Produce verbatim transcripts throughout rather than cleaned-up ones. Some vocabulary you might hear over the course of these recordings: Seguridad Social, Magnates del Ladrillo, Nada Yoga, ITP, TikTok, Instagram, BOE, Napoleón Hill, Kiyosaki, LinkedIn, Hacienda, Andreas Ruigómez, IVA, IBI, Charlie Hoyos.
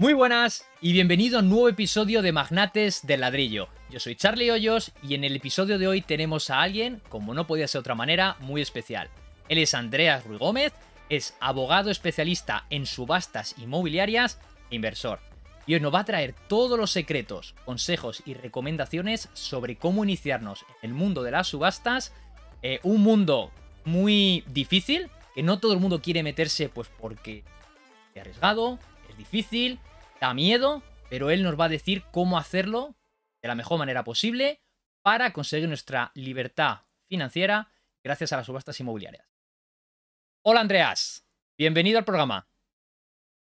Muy buenas y bienvenido a un nuevo episodio de Magnates del Ladrillo. Yo soy Charlie Hoyos y en el episodio de hoy tenemos a alguien, como no podía ser de otra manera, muy especial. Él es Andreas Ruigómez, es abogado especialista en subastas inmobiliarias e inversor. Y hoy nos va a traer todos los secretos, consejos y recomendaciones sobre cómo iniciarnos en el mundo de las subastas. Eh, un mundo muy difícil, que no todo el mundo quiere meterse pues porque es arriesgado, es difícil, da miedo, pero él nos va a decir cómo hacerlo de la mejor manera posible para conseguir nuestra libertad financiera gracias a las subastas inmobiliarias. Hola Andreas, bienvenido al programa.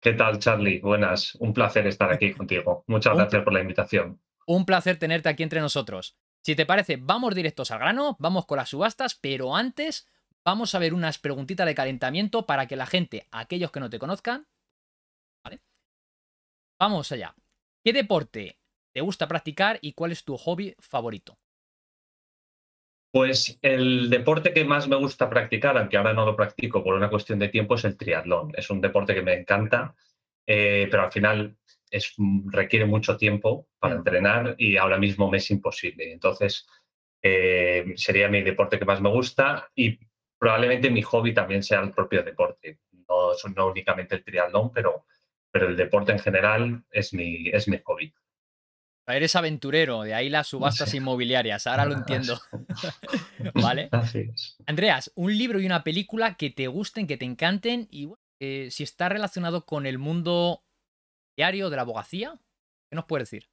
¿Qué tal, Charlie? Buenas, un placer estar aquí contigo. Muchas gracias por la invitación. Un placer tenerte aquí entre nosotros. Si te parece, vamos directos al grano, vamos con las subastas, pero antes vamos a ver unas preguntitas de calentamiento para que la gente, aquellos que no te conozcan, ¿vale? Vamos allá. ¿Qué deporte te gusta practicar y cuál es tu hobby favorito? Pues el deporte que más me gusta practicar, aunque ahora no lo practico por una cuestión de tiempo, es el triatlón. Es un deporte que me encanta, eh, pero al final es, requiere mucho tiempo para entrenar y ahora mismo me es imposible. Entonces eh, sería mi deporte que más me gusta y probablemente mi hobby también sea el propio deporte. No, no únicamente el triatlón, pero, pero el deporte en general es mi, es mi hobby. Eres aventurero, de ahí las subastas sí. inmobiliarias, ahora lo entiendo. Vale. Así es. Andreas, un libro y una película que te gusten, que te encanten y bueno, eh, si está relacionado con el mundo diario de la abogacía, ¿qué nos puedes decir?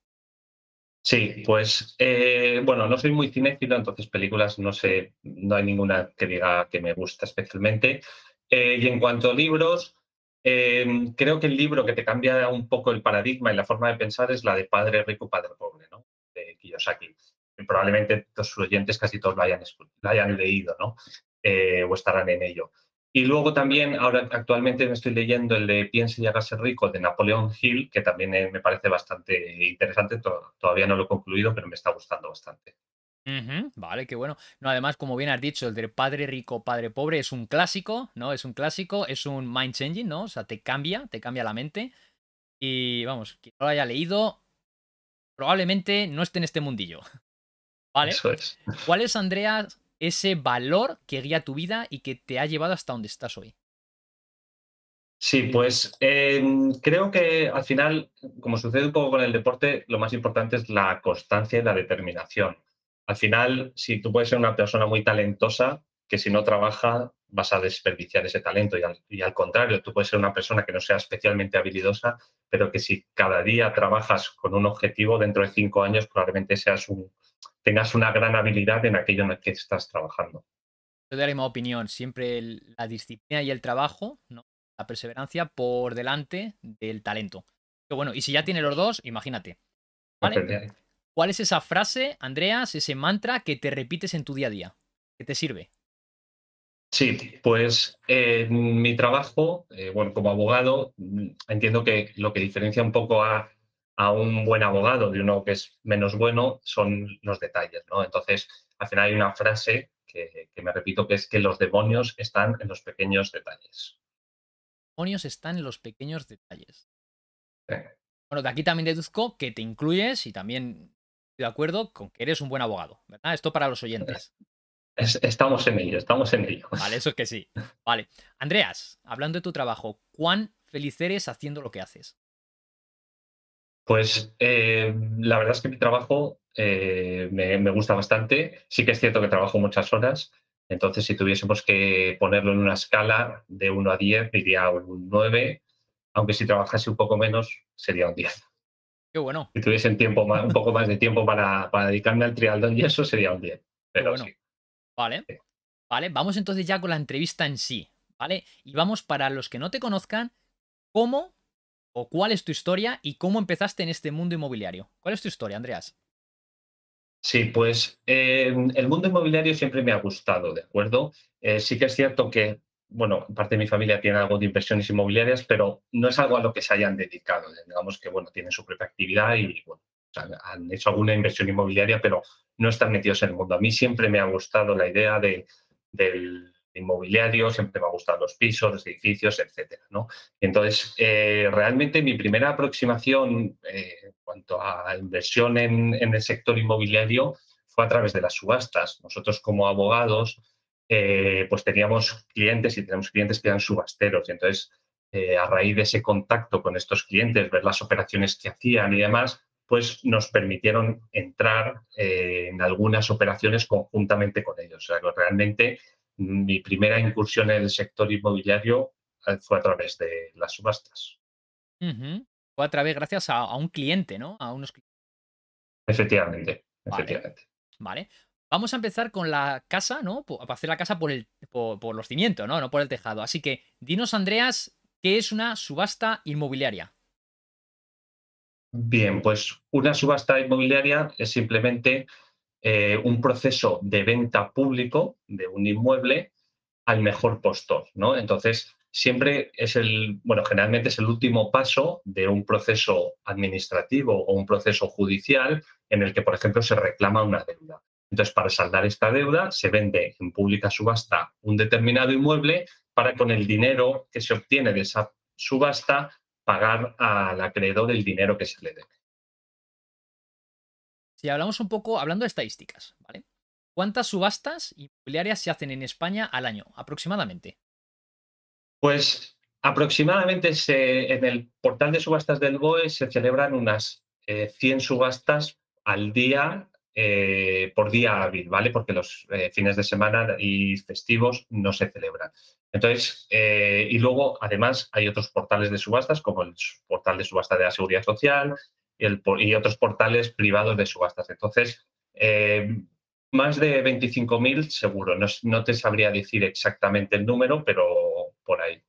Sí, pues eh, bueno, no soy muy cinéfilo, entonces películas no sé, no hay ninguna que diga que me gusta especialmente. Eh, y en cuanto a libros, Eh, creo que el libro que te cambia un poco el paradigma y la forma de pensar es la de Padre Rico, Padre Pobre, ¿no? De Kiyosaki. Probablemente los oyentes casi todos lo hayan, lo hayan leído, ¿no? Eh, o estarán en ello. Y luego también, ahora actualmente me estoy leyendo el de Piense y hágase rico, de Napoleón Hill, que también eh, me parece bastante interesante. Todavía no lo he concluido, pero me está gustando bastante. Uh-huh. Vale, qué bueno. No, además, como bien has dicho, el de Padre Rico, Padre Pobre es un clásico, ¿no? Es un clásico, es un mind changing, ¿no? O sea, te cambia, te cambia la mente. Y vamos, quien no lo haya leído, probablemente no esté en este mundillo. ¿Vale? Eso es. ¿Cuál es, Andrea, ese valor que guía tu vida y que te ha llevado hasta donde estás hoy? Sí, pues eh, creo que al final, como sucede un poco con el deporte, lo más importante es la constancia y la determinación. Al final, si tú puedes ser una persona muy talentosa, que si no trabaja vas a desperdiciar ese talento. Y al, y al contrario, tú puedes ser una persona que no sea especialmente habilidosa, pero que si cada día trabajas con un objetivo, dentro de cinco años probablemente seas un, tengas una gran habilidad en aquello en el que estás trabajando. Yo de la misma opinión, siempre el, la disciplina y el trabajo, ¿no? La perseverancia por delante del talento. Pero bueno, y si ya tienes los dos, imagínate. ¿Vale? Aprender. ¿Cuál es esa frase, Andreas, ese mantra que te repites en tu día a día? ¿Qué te sirve? Sí, pues eh, mi trabajo, eh, bueno, como abogado, entiendo que lo que diferencia un poco a, a un buen abogado de uno que es menos bueno son los detalles, ¿no? Entonces, al final hay una frase que, que me repito, que es que los demonios están en los pequeños detalles. Los demonios están en los pequeños detalles. Sí. Bueno, de aquí también deduzco que te incluyes y también... de acuerdo con que eres un buen abogado, ¿verdad? Esto para los oyentes. Estamos en ello, estamos en ello. Vale, eso es que sí. Vale. Andreas, hablando de tu trabajo, ¿cuán feliz eres haciendo lo que haces? Pues eh, la verdad es que mi trabajo eh, me, me gusta bastante. Sí que es cierto que trabajo muchas horas. Entonces, si tuviésemos que ponerlo en una escala de uno a diez, diría un nueve. Aunque si trabajase un poco menos, sería un diez. Qué bueno. Si tuviesen tiempo más, un poco más de tiempo para, para dedicarme al triatlón y eso sería un diez. Pero bueno. Sí. Vale. Sí. Vale, vamos entonces ya con la entrevista en sí, ¿vale? Y vamos para los que no te conozcan, ¿cómo o cuál es tu historia y cómo empezaste en este mundo inmobiliario? ¿Cuál es tu historia, Andreas? Sí, pues eh, el mundo inmobiliario siempre me ha gustado, ¿de acuerdo? Eh, sí que es cierto que, bueno, parte de mi familia tiene algo de inversiones inmobiliarias, pero no es algo a lo que se hayan dedicado. Digamos que, bueno, tienen su propia actividad y, bueno, o sea, han hecho alguna inversión inmobiliaria, pero no están metidos en el mundo. A mí siempre me ha gustado la idea de, del inmobiliario, siempre me han gustado los pisos, los edificios, etcétera, ¿no? Entonces, eh, realmente mi primera aproximación eh, en cuanto a inversión en, en el sector inmobiliario fue a través de las subastas. Nosotros como abogados eh, pues teníamos clientes y tenemos clientes que eran subasteros. Y entonces, eh, a raíz de ese contacto con estos clientes, ver las operaciones que hacían y demás, pues nos permitieron entrar eh, en algunas operaciones conjuntamente con ellos. O sea, realmente mi primera incursión en el sector inmobiliario fue a través de las subastas. Uh-huh. Fue a través, gracias a, a un cliente, ¿no? A unos clientes. Efectivamente, vale. efectivamente. Vale. Vamos a empezar con la casa, ¿no? Para hacer la casa por, el, por, por los cimientos, ¿no? No por el tejado. Así que, dinos, Andreas, ¿qué es una subasta inmobiliaria? Bien, pues una subasta inmobiliaria es simplemente eh, un proceso de venta público de un inmueble al mejor postor, ¿no? Entonces, siempre es el, bueno, generalmente es el último paso de un proceso administrativo o un proceso judicial en el que, por ejemplo, se reclama una deuda. Entonces, para saldar esta deuda, se vende en pública subasta un determinado inmueble para, con el dinero que se obtiene de esa subasta, pagar al acreedor el dinero que se le debe. Si hablamos un poco, hablando de estadísticas, ¿vale? ¿Cuántas subastas inmobiliarias se hacen en España al año, aproximadamente? Pues aproximadamente se, en el portal de subastas del B O E se celebran unas eh, cien subastas al día, eh, por día hábil, ¿vale? Porque los eh, fines de semana y festivos no se celebran. Entonces, eh, y luego, además, hay otros portales de subastas, como el portal de subasta de la Seguridad Social el, y otros portales privados de subastas. Entonces, eh, más de veinticinco mil seguro. No, no te sabría decir exactamente el número, pero por ahí. O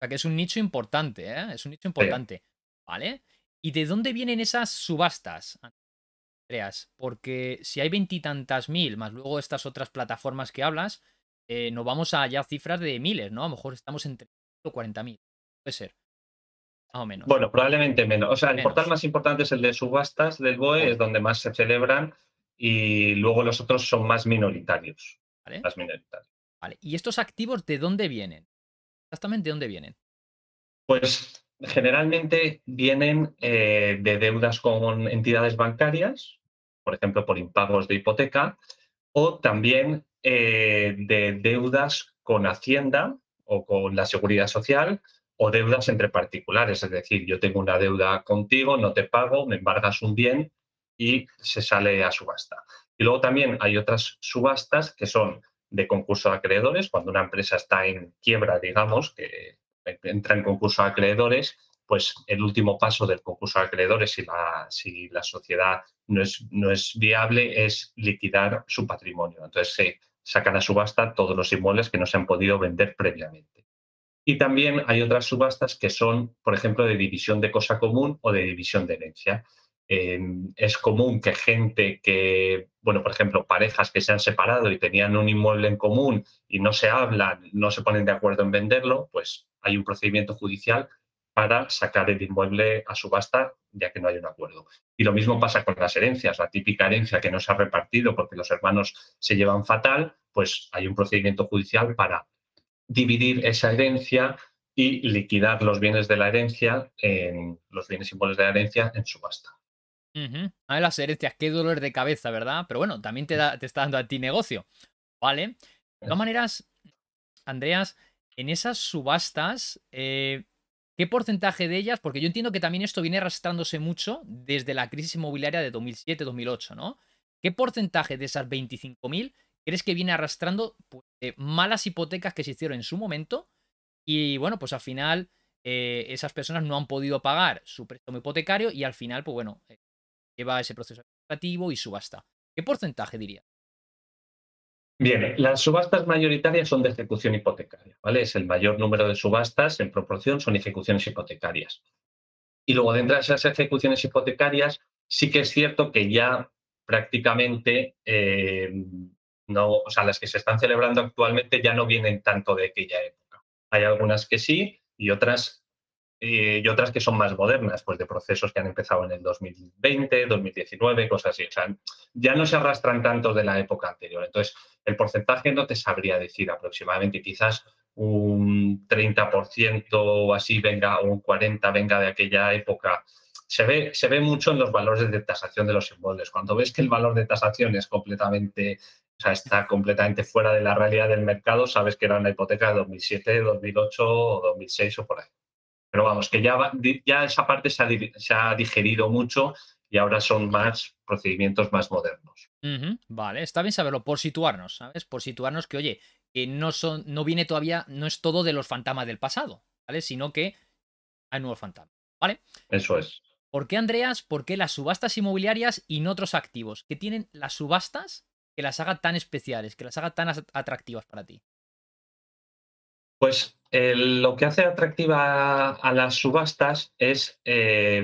sea, que es un nicho importante, ¿eh? Es un nicho importante. Sí. ¿Vale? ¿Y de dónde vienen esas subastas, Andreas? Porque si hay veintitantas mil, más luego estas otras plataformas que hablas... Eh, nos vamos a ya cifras de miles, ¿no? A lo mejor estamos entre cuarenta mil, puede ser, más o menos. Bueno, probablemente menos. O sea, el menos. Portal más importante es el de subastas del B O E, vale. Es donde más se celebran y luego los otros son más minoritarios. Vale. Más minoritarios. Vale. ¿Y estos activos de dónde vienen? Exactamente, ¿de dónde vienen? Pues generalmente vienen eh, de deudas con entidades bancarias, por ejemplo, por impagos de hipoteca, o también... Eh, de deudas con Hacienda o con la Seguridad Social o deudas entre particulares. Es decir, yo tengo una deuda contigo, no te pago, me embargas un bien y se sale a subasta. Y luego también hay otras subastas que son de concurso de acreedores. Cuando una empresa está en quiebra, digamos, que entra en concurso de acreedores, pues el último paso del concurso de acreedores, si la, si la sociedad no es, no es viable, es liquidar su patrimonio. Entonces, se... Eh, sacan a subasta todos los inmuebles que no se han podido vender previamente. Y también hay otras subastas que son, por ejemplo, de división de cosa común o de división de herencia. Eh, es común que gente que, bueno, por ejemplo, parejas que se han separado y tenían un inmueble en común y no se hablan, no se ponen de acuerdo en venderlo, pues hay un procedimiento judicial para sacar el inmueble a subasta, ya que no hay un acuerdo. Y lo mismo pasa con las herencias, la típica herencia que no se ha repartido porque los hermanos se llevan fatal, pues hay un procedimiento judicial para dividir esa herencia y liquidar los bienes de la herencia, en, los bienes inmuebles de la herencia en subasta. Uh-huh. A ver, las herencias, qué dolor de cabeza, ¿verdad? Pero bueno, también te, da, te está dando a ti negocio, ¿vale? De todas maneras, Andreas, en esas subastas... Eh... ¿Qué porcentaje de ellas? Porque yo entiendo que también esto viene arrastrándose mucho desde la crisis inmobiliaria de dos mil siete dos mil ocho, ¿no? ¿Qué porcentaje de esas veinticinco mil crees que viene arrastrando pues, eh, malas hipotecas que se hicieron en su momento? Y bueno, pues al final eh, esas personas no han podido pagar su préstamo hipotecario y al final, pues bueno, eh, lleva ese proceso administrativo y subasta. ¿Qué porcentaje dirías? Bien, las subastas mayoritarias son de ejecución hipotecaria, ¿vale? Es el mayor número de subastas, en proporción son ejecuciones hipotecarias. Y luego dentro de esas ejecuciones hipotecarias sí que es cierto que ya prácticamente, eh, no, o sea, las que se están celebrando actualmente ya no vienen tanto de aquella época. Hay algunas que sí y otras eh, y otras que son más modernas, pues de procesos que han empezado en el dos mil veinte, dos mil diecinueve, cosas así. O sea, ya no se arrastran tantos de la época anterior. Entonces, el porcentaje no te sabría decir aproximadamente, quizás un treinta por ciento o así venga, o un cuarenta por ciento venga de aquella época. Se ve, se ve mucho en los valores de tasación de los inmuebles. Cuando ves que el valor de tasación es completamente, o sea, está completamente fuera de la realidad del mercado, sabes que era una hipoteca de dos mil siete, dos mil ocho o dos mil seis o por ahí. Pero vamos, que ya, va, ya esa parte se ha, se ha digerido mucho y ahora son más procedimientos más modernos. Uh-huh. Vale, está bien saberlo, por situarnos, ¿sabes? Por situarnos que, oye, que no, son, no viene todavía, no es todo de los fantasmas del pasado, ¿vale? Sino que hay nuevos fantasmas, ¿vale? Eso es. ¿Por qué, Andreas? ¿Por qué las subastas inmobiliarias y no otros activos? ¿Qué tienen las subastas que las haga tan especiales, que las haga tan atractivas para ti? Pues eh, lo que hace atractiva a las subastas es eh,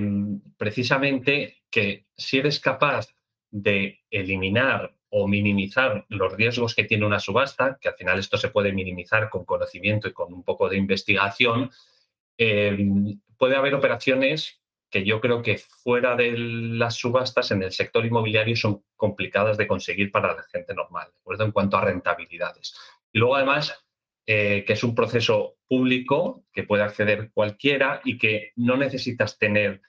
precisamente que si eres capaz de eliminar o minimizar los riesgos que tiene una subasta, que al final esto se puede minimizar con conocimiento y con un poco de investigación, eh, puede haber operaciones que yo creo que fuera de las subastas en el sector inmobiliario son complicadas de conseguir para la gente normal, ¿de acuerdo? En cuanto a rentabilidades. Y luego, además, eh, que es un proceso público que puede acceder cualquiera y que no necesitas tener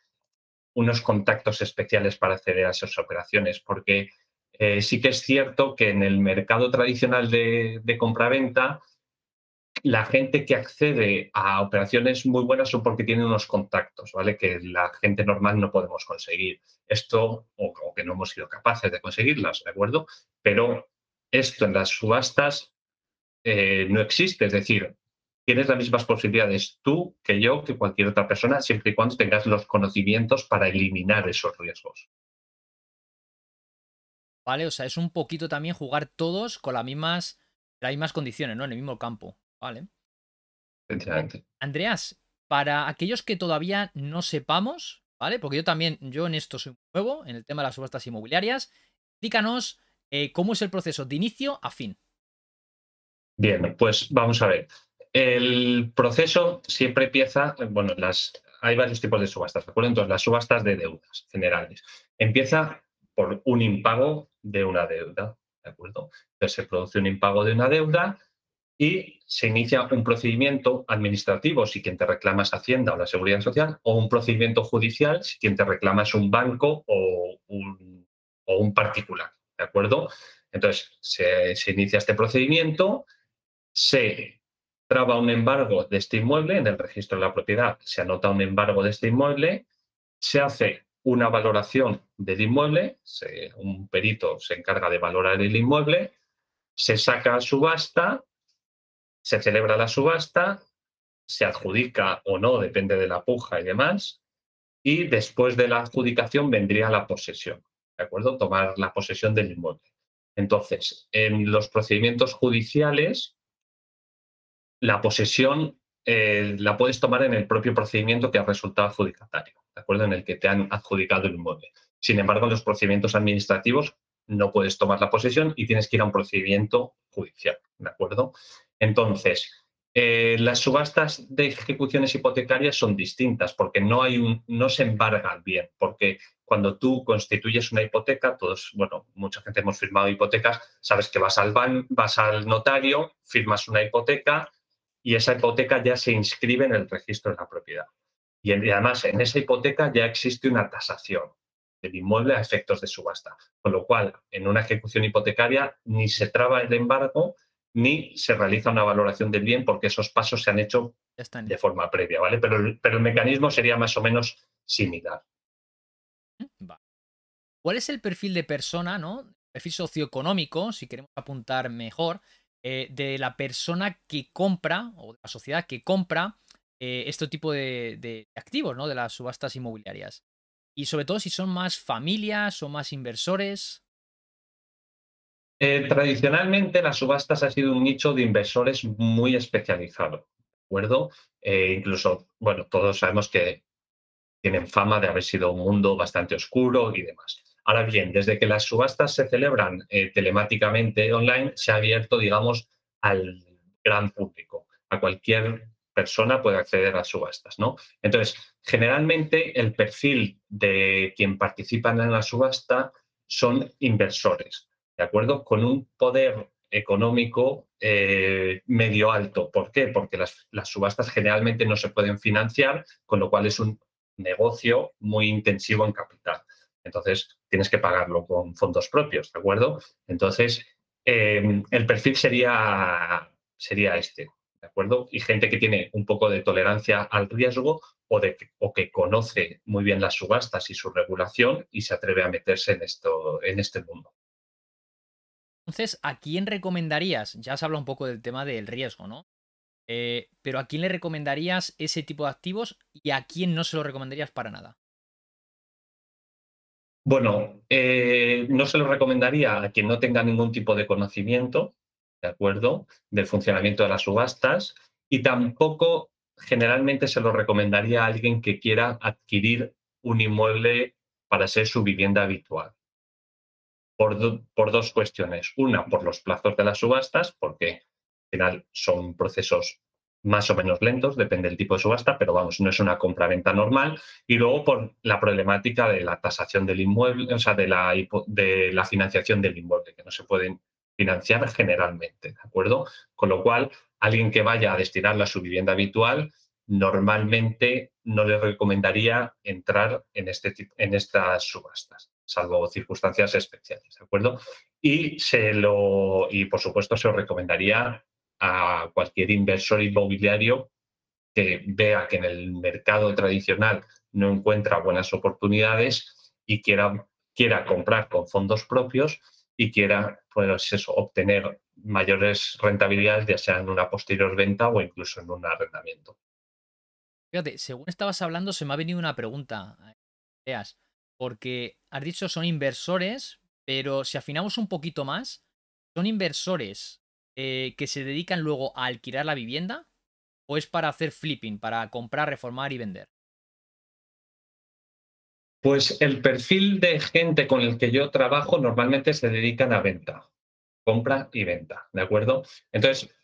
unos contactos especiales para acceder a esas operaciones, porque eh, sí que es cierto que en el mercado tradicional de, de compraventa, la gente que accede a operaciones muy buenas son porque tiene unos contactos, ¿vale? Que la gente normal no podemos conseguir. Esto, o, o que no hemos sido capaces de conseguirlas, ¿de acuerdo? Pero esto en las subastas eh, no existe. Es decir, tienes las mismas posibilidades tú que yo, que cualquier otra persona, siempre y cuando tengas los conocimientos para eliminar esos riesgos. Vale, o sea, es un poquito también jugar todos con las mismas, las mismas condiciones, ¿no? En el mismo campo. Vale. Andreas, para aquellos que todavía no sepamos, ¿vale? Porque yo también, yo en esto soy nuevo, en el tema de las subastas inmobiliarias, explícanos eh, cómo es el proceso de inicio a fin. Bien, pues vamos a ver. El proceso siempre empieza, bueno, las, hay varios tipos de subastas, ¿de acuerdo? Entonces, las subastas de deudas generales. Empieza por un impago de una deuda, ¿de acuerdo? Entonces, se produce un impago de una deuda y se inicia un procedimiento administrativo si quien te reclama es Hacienda o la Seguridad Social, o un procedimiento judicial si quien te reclama es un banco o un, o un particular, ¿de acuerdo? Entonces, se, se inicia este procedimiento, se traba un embargo de este inmueble, en el registro de la propiedad se anota un embargo de este inmueble, se hace una valoración del inmueble, se, un perito se encarga de valorar el inmueble, se saca a subasta, se celebra la subasta, se adjudica o no, depende de la puja y demás, y después de la adjudicación vendría la posesión, ¿de acuerdo? Tomar la posesión del inmueble. Entonces, en los procedimientos judiciales, la posesión eh, la puedes tomar en el propio procedimiento que ha resultado adjudicatario, ¿de acuerdo? En el que te han adjudicado el inmueble. Sin embargo, en los procedimientos administrativos no puedes tomar la posesión y tienes que ir a un procedimiento judicial, ¿de acuerdo? Entonces, eh, las subastas de ejecuciones hipotecarias son distintas porque no, hay un, no se embargan bien, porque cuando tú constituyes una hipoteca, todos, bueno, mucha gente hemos firmado hipotecas, sabes que vas al, ban, vas al notario, firmas una hipoteca y esa hipoteca ya se inscribe en el registro de la propiedad. Y, en, y además en esa hipoteca ya existe una tasación del inmueble a efectos de subasta, con lo cual en una ejecución hipotecaria ni se traba el embargo ni se realiza una valoración del bien porque esos pasos se han hecho de forma previa, ¿vale? Pero el, pero el mecanismo sería más o menos similar. ¿Cuál es el perfil de persona, ¿no? El perfil socioeconómico, si queremos apuntar mejor, eh, de la persona que compra o de la sociedad que compra eh, este tipo de, de activos, ¿no? De las subastas inmobiliarias. Y sobre todo si son más familias o más inversores. Eh, tradicionalmente las subastas ha sido un nicho de inversores muy especializado, ¿de acuerdo? Eh, incluso, bueno, todos sabemos que tienen fama de haber sido un mundo bastante oscuro y demás. Ahora bien, desde que las subastas se celebran eh, telemáticamente online, se ha abierto, digamos, al gran público, a cualquier persona puede acceder a las subastas, ¿no? Entonces, generalmente el perfil de quien participa en la subasta son inversores, ¿de acuerdo? Con un poder económico eh, medio alto. ¿Por qué? Porque las, las subastas generalmente no se pueden financiar, con lo cual es un negocio muy intensivo en capital. Entonces, tienes que pagarlo con fondos propios, ¿de acuerdo? Entonces, eh, el perfil sería, sería este, ¿de acuerdo? Y gente que tiene un poco de tolerancia al riesgo o, de, o que conoce muy bien las subastas y su regulación y se atreve a meterse en, esto, en este mundo. Entonces, ¿a quién recomendarías? Ya se habla un poco del tema del riesgo, ¿no? Eh, pero ¿a quién le recomendarías ese tipo de activos y a quién no se lo recomendarías para nada? Bueno, eh, no se lo recomendaría a quien no tenga ningún tipo de conocimiento, ¿de acuerdo?, del funcionamiento de las subastas, y tampoco generalmente se lo recomendaría a alguien que quiera adquirir un inmueble para ser su vivienda habitual. Por, do, por dos cuestiones. Una, por los plazos de las subastas, porque al final son procesos más o menos lentos, depende del tipo de subasta, pero vamos, no es una compraventa normal. Y luego por la problemática de la tasación del inmueble, o sea, de la, de la financiación del inmueble, que no se pueden financiar generalmente, ¿de acuerdo? Con lo cual, alguien que vaya a destinarla a su vivienda habitual, normalmente no le recomendaría entrar en, este, en estas subastas, salvo circunstancias especiales, ¿de acuerdo? Y, se lo, y por supuesto, se lo recomendaría a cualquier inversor inmobiliario que vea que en el mercado tradicional no encuentra buenas oportunidades y quiera, quiera comprar con fondos propios y quiera, pues eso, obtener mayores rentabilidades, ya sea en una posterior venta o incluso en un arrendamiento. Fíjate, según estabas hablando, se me ha venido una pregunta, Andreas. Porque has dicho son inversores, pero si afinamos un poquito más, ¿son inversores eh, que se dedican luego a alquilar la vivienda o es para hacer flipping, para comprar, reformar y vender? Pues el perfil de gente con el que yo trabajo normalmente se dedican a venta, compra y venta, ¿de acuerdo? Entonces,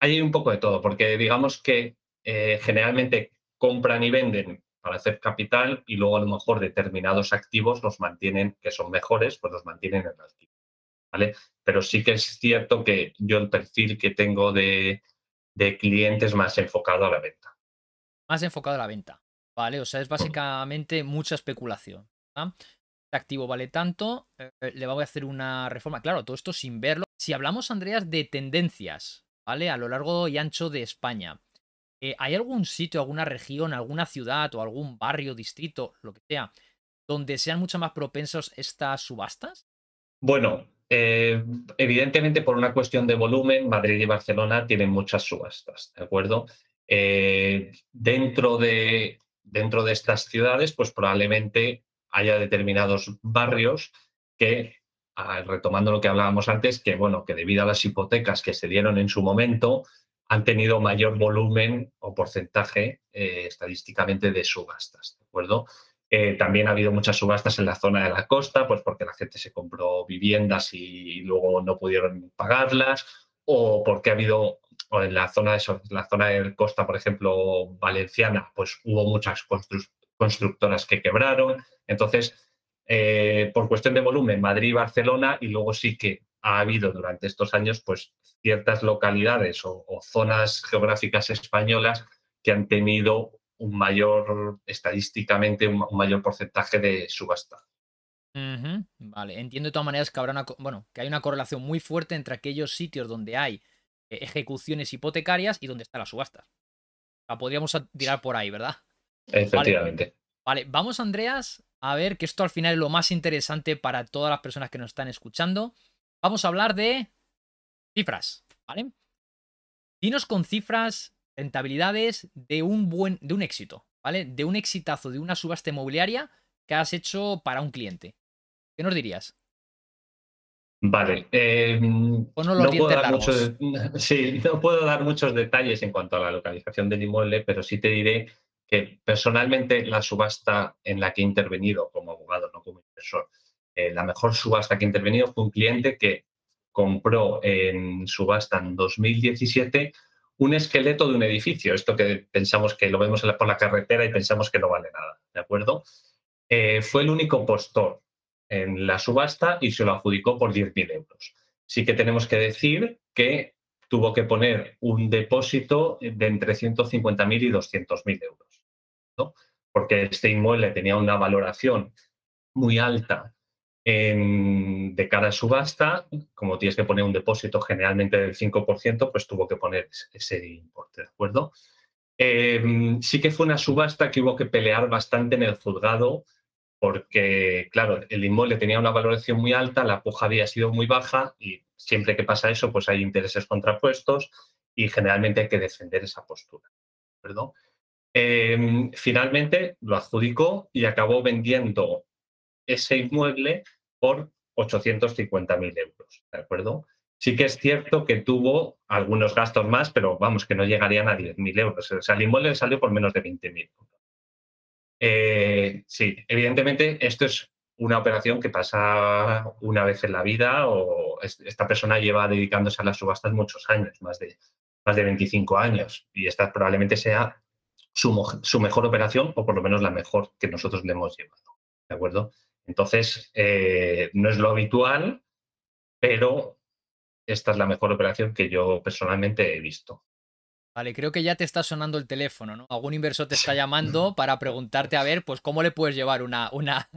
hay un poco de todo, porque digamos que eh, generalmente compran y venden para hacer capital y luego a lo mejor determinados activos los mantienen, que son mejores, pues los mantienen en el alquiler, ¿vale? Pero sí que es cierto que yo el perfil que tengo de, de clientes más enfocado a la venta. Más enfocado a la venta, ¿vale? O sea, es básicamente mucha especulación, ¿verdad? Este activo vale tanto, eh, le voy a hacer una reforma. Claro, todo esto sin verlo. Si hablamos, Andreas, de tendencias, ¿vale? A lo largo y ancho de España. Eh, ¿Hay algún sitio, alguna región, alguna ciudad o algún barrio, distrito, lo que sea, donde sean mucho más propensos estas subastas? Bueno, eh, evidentemente por una cuestión de volumen, Madrid y Barcelona tienen muchas subastas, ¿de acuerdo? Eh, dentro, de, dentro de estas ciudades, pues probablemente haya determinados barrios que, retomando lo que hablábamos antes, que bueno, que debido a las hipotecas que se dieron en su momento, han tenido mayor volumen o porcentaje eh, estadísticamente de subastas, ¿de acuerdo? Eh, también ha habido muchas subastas en la zona de la costa, pues porque la gente se compró viviendas y luego no pudieron pagarlas, o porque ha habido, o en la zona de, la zona de costa, por ejemplo, valenciana, pues hubo muchas constru, constructoras que quebraron. Entonces, eh, por cuestión de volumen, Madrid y Barcelona, y luego sí que ha habido durante estos años, pues, ciertas localidades o, o zonas geográficas españolas que han tenido un mayor, estadísticamente, un, un mayor porcentaje de subasta. Uh-huh. Vale, entiendo de todas maneras que habrá una, bueno, que hay una correlación muy fuerte entre aquellos sitios donde hay ejecuciones hipotecarias y donde están las subastas. La podríamos tirar por ahí, ¿verdad? Efectivamente. Vale, vale, vamos, Andreas, a ver, que esto al final es lo más interesante para todas las personas que nos están escuchando. Vamos a hablar de cifras, ¿vale? Dinos con cifras, rentabilidades de un buen, de un éxito, ¿vale? De un exitazo, de una subasta inmobiliaria que has hecho para un cliente. ¿Qué nos dirías? Vale. Eh, Ponlo los no dientes puedo dar largos. Muchos, sí, no puedo dar muchos detalles en cuanto a la localización del inmueble, pero sí te diré que personalmente la subasta en la que he intervenido como abogado, no como inversor, eh, la mejor subasta que he intervenido fue un cliente que compró en subasta en dos mil diecisiete un esqueleto de un edificio, esto que pensamos que lo vemos por la carretera y pensamos que no vale nada, ¿de acuerdo? Eh, fue el único postor en la subasta y se lo adjudicó por diez mil euros. Sí que tenemos que decir que tuvo que poner un depósito de entre ciento cincuenta mil y doscientos mil euros, ¿no? Porque este inmueble tenía una valoración muy alta en, de cara a subasta. Como tienes que poner un depósito generalmente del cinco por ciento, pues tuvo que poner ese importe, ¿de acuerdo? Eh, sí que fue una subasta que hubo que pelear bastante en el juzgado porque, claro, el inmueble tenía una valoración muy alta, la puja había sido muy baja y siempre que pasa eso, pues hay intereses contrapuestos y generalmente hay que defender esa postura, ¿de acuerdo? Eh, finalmente lo adjudicó y acabó vendiendo ese inmueble por ochocientos cincuenta mil euros, ¿de acuerdo? Sí que es cierto que tuvo algunos gastos más, pero vamos, que no llegarían a diez mil euros. O sea, el inmueble le salió por menos de veinte mil euros. Eh, sí, evidentemente esto es una operación que pasa una vez en la vida o es, esta persona lleva dedicándose a las subastas muchos años, más de, más de veinticinco años. Y esta probablemente sea su, su mejor operación o por lo menos la mejor que nosotros le hemos llevado, ¿de acuerdo? Entonces, eh, no es lo habitual, pero esta es la mejor operación que yo personalmente he visto. Vale, creo que ya te está sonando el teléfono, ¿no? Algún inversor te está llamando para preguntarte, a ver, pues cómo le puedes llevar una, una,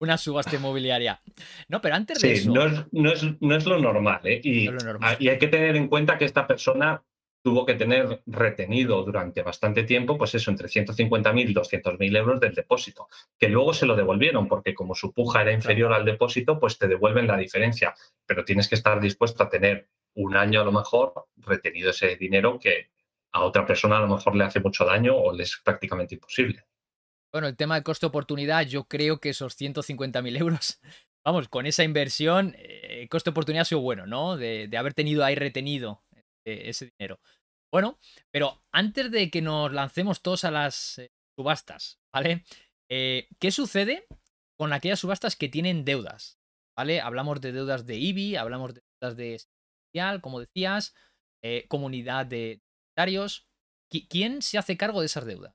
una subasta inmobiliaria. No, pero antes de sí, eso... No es, no, es, no es lo normal, ¿eh? Y, no es lo normal. Y hay que tener en cuenta que esta persona tuvo que tener retenido durante bastante tiempo, pues eso, entre ciento cincuenta mil y doscientos mil euros del depósito, que luego se lo devolvieron, porque como su puja era inferior claro. al depósito, pues te devuelven la diferencia. Pero tienes que estar dispuesto a tener un año a lo mejor retenido ese dinero que a otra persona a lo mejor le hace mucho daño o le es prácticamente imposible. Bueno, el tema de coste-oportunidad, yo creo que esos ciento cincuenta mil euros... Vamos, con esa inversión, eh, coste-oportunidad ha sido bueno, ¿no? De, de haber tenido ahí retenido ese dinero. Bueno, pero antes de que nos lancemos todos a las eh, subastas, ¿vale? Eh, ¿Qué sucede con aquellas subastas que tienen deudas? ¿Vale? Hablamos de deudas de I B I, hablamos de deudas de social, como decías, eh, comunidad de propietarios. ¿Quién se hace cargo de esas deudas?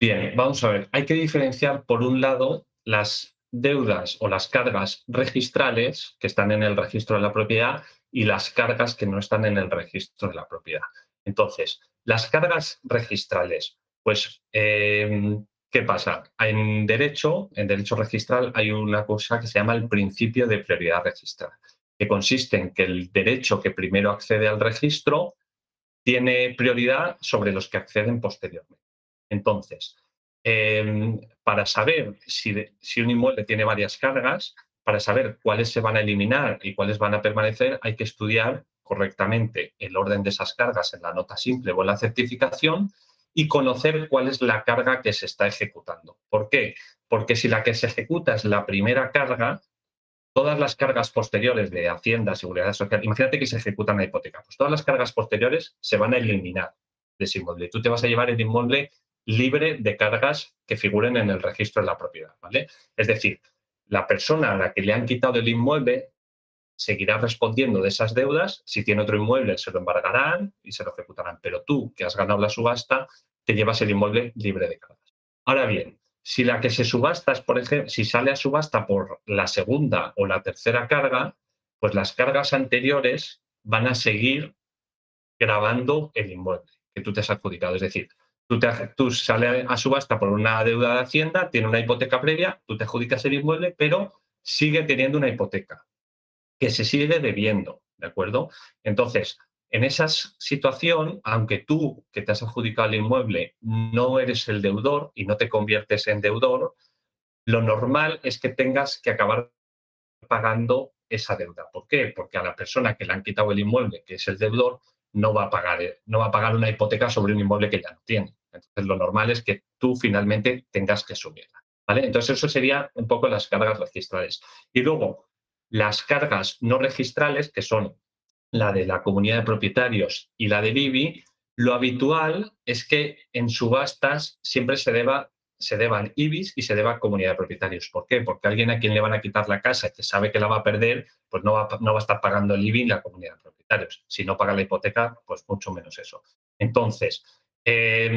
Bien, vamos a ver. Hay que diferenciar, por un lado, las deudas o las cargas registrales que están en el registro de la propiedad y las cargas que no están en el registro de la propiedad. Entonces, las cargas registrales, pues, eh, ¿qué pasa? En derecho, en derecho registral hay una cosa que se llama el principio de prioridad registral, que consiste en que el derecho que primero accede al registro tiene prioridad sobre los que acceden posteriormente. Entonces, eh, para saber si, de, si un inmueble tiene varias cargas, para saber cuáles se van a eliminar y cuáles van a permanecer, hay que estudiar correctamente el orden de esas cargas en la nota simple o en la certificación y conocer cuál es la carga que se está ejecutando. ¿Por qué? Porque si la que se ejecuta es la primera carga, todas las cargas posteriores de Hacienda, Seguridad Social, imagínate que se ejecuta una hipoteca, pues todas las cargas posteriores se van a eliminar de ese inmueble. Tú te vas a llevar el inmueble libre de cargas que figuren en el registro de la propiedad, ¿vale? Es decir, la persona a la que le han quitado el inmueble seguirá respondiendo de esas deudas. Si tiene otro inmueble, se lo embargarán y se lo ejecutarán. Pero tú, que has ganado la subasta, te llevas el inmueble libre de cargas. Ahora bien, si la que se subasta, es, por ejemplo, si sale a subasta por la segunda o la tercera carga, pues las cargas anteriores van a seguir gravando el inmueble que tú te has adjudicado. Es decir, Tú, te, tú sales a subasta por una deuda de Hacienda, tiene una hipoteca previa, tú te adjudicas el inmueble, pero sigue teniendo una hipoteca que se sigue debiendo, ¿de acuerdo? Entonces, en esa situación, aunque tú que te has adjudicado el inmueble no eres el deudor y no te conviertes en deudor, lo normal es que tengas que acabar pagando esa deuda. ¿Por qué? Porque a la persona que le han quitado el inmueble, que es el deudor, no va a pagar, no va a pagar una hipoteca sobre un inmueble que ya no tiene. Entonces, lo normal es que tú finalmente tengas que subirla, ¿vale? Entonces, eso sería un poco las cargas registrales. Y luego, las cargas no registrales, que son la de la comunidad de propietarios y la del I B I, lo habitual es que en subastas siempre se deba se deban I B Is y se deba comunidad de propietarios. ¿Por qué? Porque alguien a quien le van a quitar la casa y que sabe que la va a perder, pues no va, no va a estar pagando el I B I en la comunidad de propietarios. Si no paga la hipoteca, pues mucho menos eso. Entonces, eh,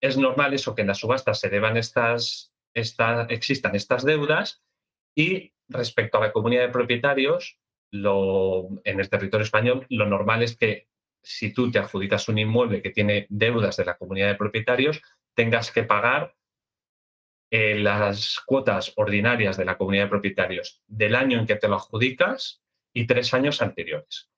es normal eso, que en las subastas se deban estas, esta, existan estas deudas, y respecto a la comunidad de propietarios, lo, en el territorio español lo normal es que si tú te adjudicas un inmueble que tiene deudas de la comunidad de propietarios, tengas que pagar Eh, las cuotas ordinarias de la comunidad de propietarios del año en que te lo adjudicas y tres años anteriores.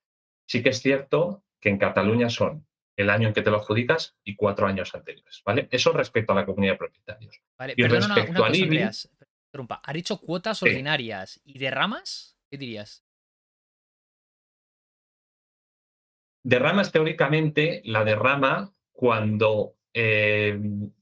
Sí que es cierto que en Cataluña son el año en que te lo adjudicas y cuatro años anteriores, ¿vale? Eso respecto a la comunidad de propietarios. Vale, y perdona, respecto una, una a cosa, I B I, Andreas, trompa, ¿has dicho cuotas sí. ordinarias y derramas? ¿Qué dirías? Derramas, teóricamente, la derrama cuando... Eh,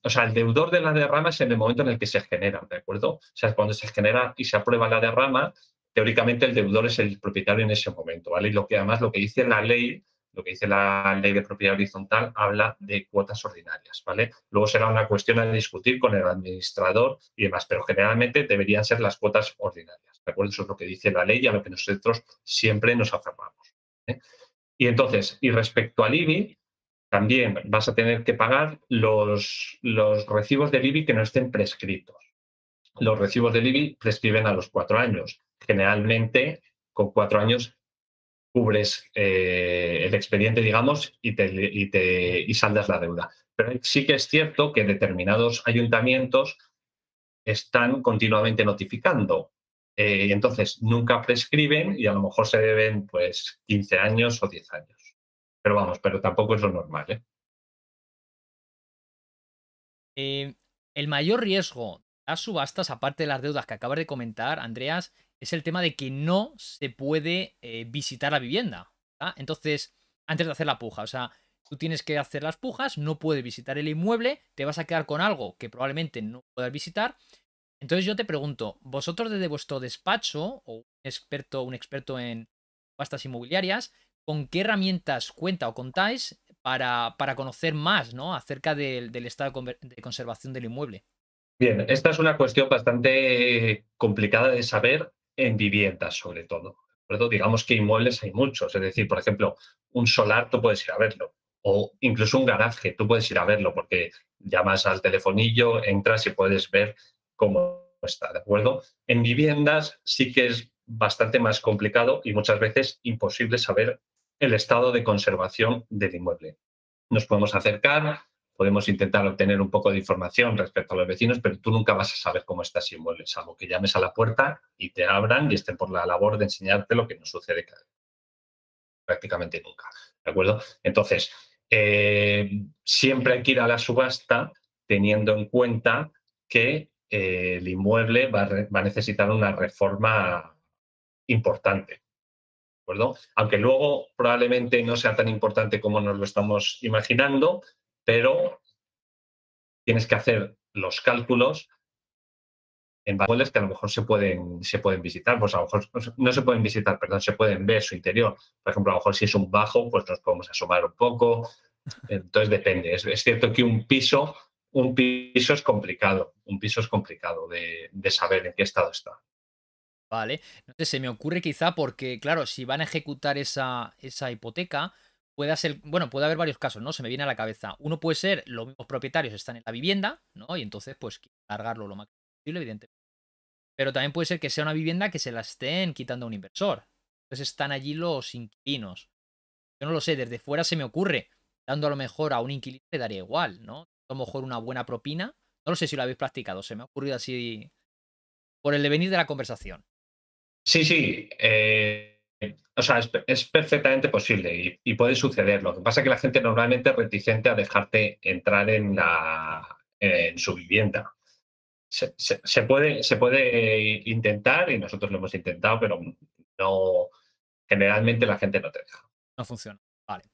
o sea, el deudor de la derrama es en el momento en el que se genera, ¿de acuerdo? O sea, cuando se genera y se aprueba la derrama, teóricamente el deudor es el propietario en ese momento, ¿vale? Y lo que además lo que dice la ley, lo que dice la ley de propiedad horizontal, habla de cuotas ordinarias, ¿vale? Luego será una cuestión a discutir con el administrador y demás, pero generalmente deberían ser las cuotas ordinarias, ¿de acuerdo? Eso es lo que dice la ley y a lo que nosotros siempre nos aferramos, ¿eh? Y entonces, y respecto al I B I, también vas a tener que pagar los, los recibos del I B I que no estén prescritos. Los recibos del I B I prescriben a los cuatro años. Generalmente, con cuatro años cubres eh, el expediente, digamos, y, te, y, te, y saldas la deuda. Pero sí que es cierto que determinados ayuntamientos están continuamente notificando. Eh, entonces, nunca prescriben y a lo mejor se deben pues quince años o diez años. Pero vamos, pero tampoco es lo normal, ¿eh? Eh, el mayor riesgo de las subastas, aparte de las deudas que acabas de comentar, Andreas, es el tema de que no se puede eh, visitar la vivienda, ¿verdad? Entonces, antes de hacer la puja, o sea, tú tienes que hacer las pujas, no puedes visitar el inmueble, te vas a quedar con algo que probablemente no puedas visitar. Entonces yo te pregunto, vosotros desde vuestro despacho, o un experto, un experto en subastas inmobiliarias, ¿con qué herramientas cuenta o contáis para, para conocer más, ¿no?, acerca del, del estado de conservación del inmueble? Bien, esta es una cuestión bastante complicada de saber en viviendas, sobre todo. Pero digamos que inmuebles hay muchos. Es decir, por ejemplo, un solar tú puedes ir a verlo. O incluso un garaje tú puedes ir a verlo porque llamas al telefonillo, entras y puedes ver cómo está, ¿de acuerdo? En viviendas sí que es bastante más complicado y muchas veces imposible saber el estado de conservación del inmueble. Nos podemos acercar, podemos intentar obtener un poco de información respecto a los vecinos, pero tú nunca vas a saber cómo está ese inmueble, salvo que llames a la puerta y te abran y estén por la labor de enseñarte lo que nos sucede prácticamente nunca, ¿de acuerdo? Entonces, eh, siempre hay que ir a la subasta teniendo en cuenta que eh, el inmueble va a, va a necesitar una reforma importante, ¿de acuerdo? Aunque luego probablemente no sea tan importante como nos lo estamos imaginando, pero tienes que hacer los cálculos en inmuebles que a lo mejor se pueden, se pueden visitar, pues a lo mejor no se pueden visitar, perdón, se pueden ver su interior. Por ejemplo, a lo mejor si es un bajo, pues nos podemos asomar un poco. Entonces depende. Es, es cierto que un piso, un piso es complicado, un piso es complicado de, de saber en qué estado está. Vale, no sé, se me ocurre quizá porque, claro, si van a ejecutar esa, esa hipoteca, puede ser, bueno, puede haber varios casos, ¿no? Se me viene a la cabeza. Uno puede ser, los mismos propietarios están en la vivienda, ¿no? Y entonces, pues, alargarlo lo más posible, evidentemente. Pero también puede ser que sea una vivienda que se la estén quitando a un inversor. Entonces están allí los inquilinos. Yo no lo sé, desde fuera se me ocurre, dando a lo mejor a un inquilino le daría igual, ¿no? A lo mejor una buena propina. No lo sé si lo habéis practicado, se me ha ocurrido así por el devenir de la conversación. Sí, sí. Eh, o sea, es, es perfectamente posible y, y puede suceder. Lo que pasa es que la gente normalmente es reticente a dejarte entrar en, la, en su vivienda. Se, se, se, puede, se puede intentar y nosotros lo hemos intentado, pero no, generalmente la gente no te deja. No funciona. Vale.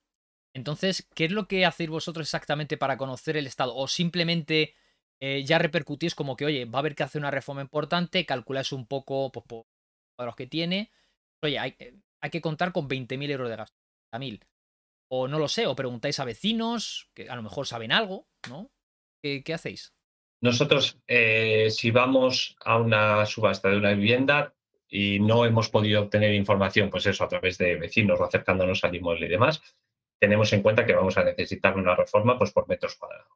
Entonces, ¿qué es lo que hacéis vosotros exactamente para conocer el estado? ¿O simplemente eh, ya repercutís como que, oye, va a haber que hacer una reforma importante, calculáis un poco, pues, por de los que tiene, oye, hay, hay que contar con veinte mil euros de gasto, mil, o no lo sé, o preguntáis a vecinos, que a lo mejor saben algo, ¿no? ¿Qué, qué hacéis? Nosotros, eh, si vamos a una subasta de una vivienda y no hemos podido obtener información, pues eso, a través de vecinos o acercándonos al inmueble y demás, tenemos en cuenta que vamos a necesitar una reforma pues, por metros cuadrados.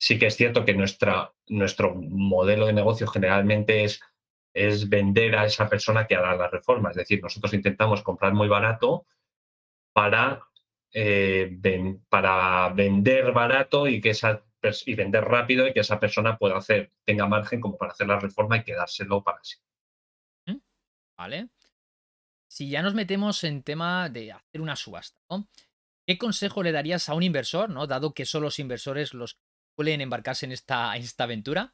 Sí que es cierto que nuestra, nuestro modelo de negocio generalmente es, es vender a esa persona que hará la reforma. Es decir, nosotros intentamos comprar muy barato para, eh, ven, para vender barato y que esa y vender rápido y que esa persona pueda hacer, tenga margen como para hacer la reforma y quedárselo para sí. Vale. Si ya nos metemos en tema de hacer una subasta, ¿no? ¿Qué consejo le darías a un inversor, ¿no? Dado que son los inversores los que suelen embarcarse en esta, en esta aventura?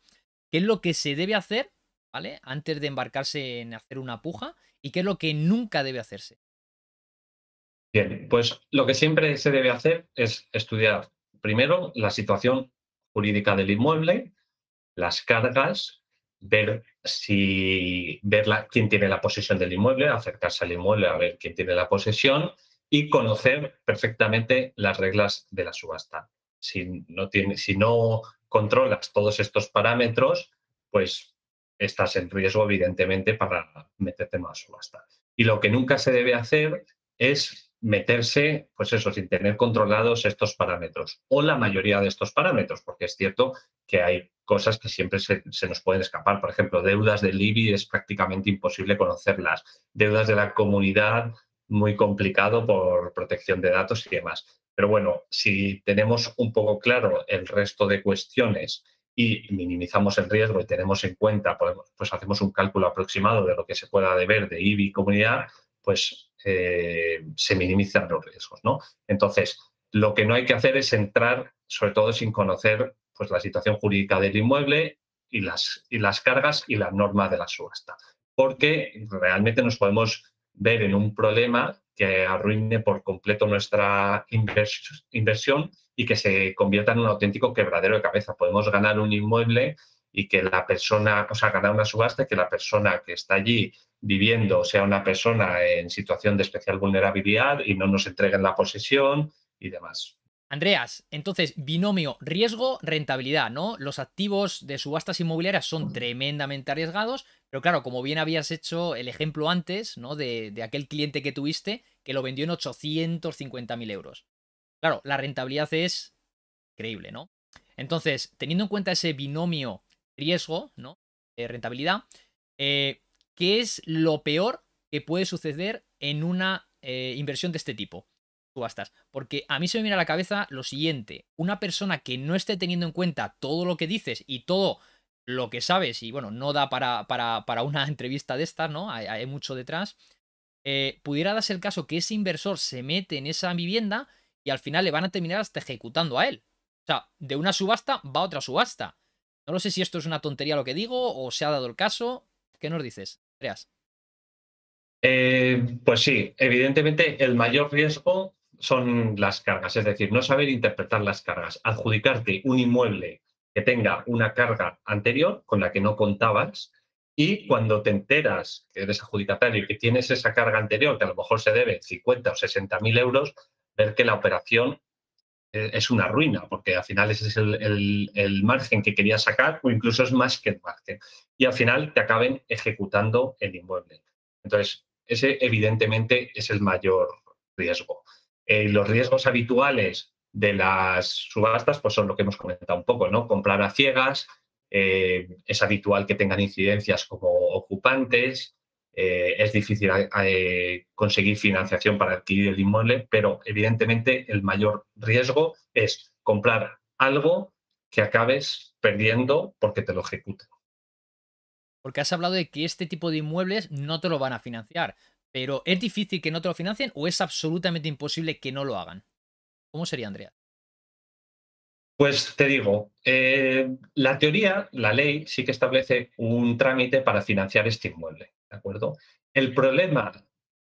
¿Qué es lo que se debe hacer, ¿vale? Antes de embarcarse en hacer una puja, y qué es lo que nunca debe hacerse? Bien, pues lo que siempre se debe hacer es estudiar primero la situación jurídica del inmueble, las cargas, ver si ver la, quién tiene la posesión del inmueble, acercarse al inmueble a ver quién tiene la posesión y conocer perfectamente las reglas de la subasta. Si no, tiene, si no controlas todos estos parámetros, pues estás en riesgo, evidentemente, para meterte en una subasta. Y lo que nunca se debe hacer es meterse, pues eso, sin tener controlados estos parámetros o la mayoría de estos parámetros, porque es cierto que hay cosas que siempre se, se nos pueden escapar. Por ejemplo, deudas del I B I es prácticamente imposible conocerlas. Deudas de la comunidad, muy complicado por protección de datos y demás. Pero bueno, si tenemos un poco claro el resto de cuestiones y minimizamos el riesgo y tenemos en cuenta, podemos, pues hacemos un cálculo aproximado de lo que se pueda deber de I B I comunidad, pues eh, se minimizan los riesgos, ¿no? Entonces, lo que no hay que hacer es entrar, sobre todo sin conocer pues, la situación jurídica del inmueble y las, y las cargas y la norma de la subasta, porque realmente nos podemos ver en un problema que arruine por completo nuestra invers- inversión y que se convierta en un auténtico quebradero de cabeza. Podemos ganar un inmueble y que la persona, o sea, ganar una subasta y que la persona que está allí viviendo sea una persona en situación de especial vulnerabilidad y no nos entreguen la posesión y demás. Andreas, entonces, binomio riesgo-rentabilidad, ¿no? Los activos de subastas inmobiliarias son tremendamente arriesgados, pero claro, como bien habías hecho el ejemplo antes, ¿no? De, de aquel cliente que tuviste que lo vendió en ochocientos cincuenta mil euros. Claro, la rentabilidad es increíble, ¿no? Entonces, teniendo en cuenta ese binomio riesgo, ¿no? Eh, rentabilidad, eh, ¿qué es lo peor que puede suceder en una eh, inversión de este tipo? Subastas. Porque a mí se me viene a la cabeza lo siguiente. Una persona que no esté teniendo en cuenta todo lo que dices y todo lo que sabes, y bueno, no da para, para, para una entrevista de estas, ¿no? Hay, hay mucho detrás. Eh, pudiera darse el caso que ese inversor se mete en esa vivienda y al final le van a terminar hasta ejecutando a él. O sea, de una subasta va a otra subasta. No lo sé si esto es una tontería lo que digo o se ha dado el caso. ¿Qué nos dices? Eh, pues sí, evidentemente el mayor riesgo son las cargas, es decir, no saber interpretar las cargas, adjudicarte un inmueble que tenga una carga anterior con la que no contabas y cuando te enteras que eres adjudicatario y que tienes esa carga anterior que a lo mejor se debe cincuenta o sesenta mil euros, ver que la operación es una ruina, porque al final ese es el, el, el margen que querías sacar o incluso es más que el margen. Y al final te acaben ejecutando el inmueble. Entonces, ese evidentemente es el mayor riesgo. Eh, los riesgos habituales de las subastas pues son lo que hemos comentado un poco, ¿no? Comprar a ciegas, eh, es habitual que tengan incidencias como ocupantes, eh, es difícil eh, conseguir financiación para adquirir el inmueble, pero evidentemente el mayor riesgo es comprar algo que acabes perdiendo porque te lo ejecutan. Porque has hablado de que este tipo de inmuebles no te lo van a financiar, pero ¿es difícil que no te lo financien o es absolutamente imposible que no lo hagan? ¿Cómo sería, Andrea? Pues te digo, eh, la teoría, la ley, sí que establece un trámite para financiar este inmueble, ¿de acuerdo? El problema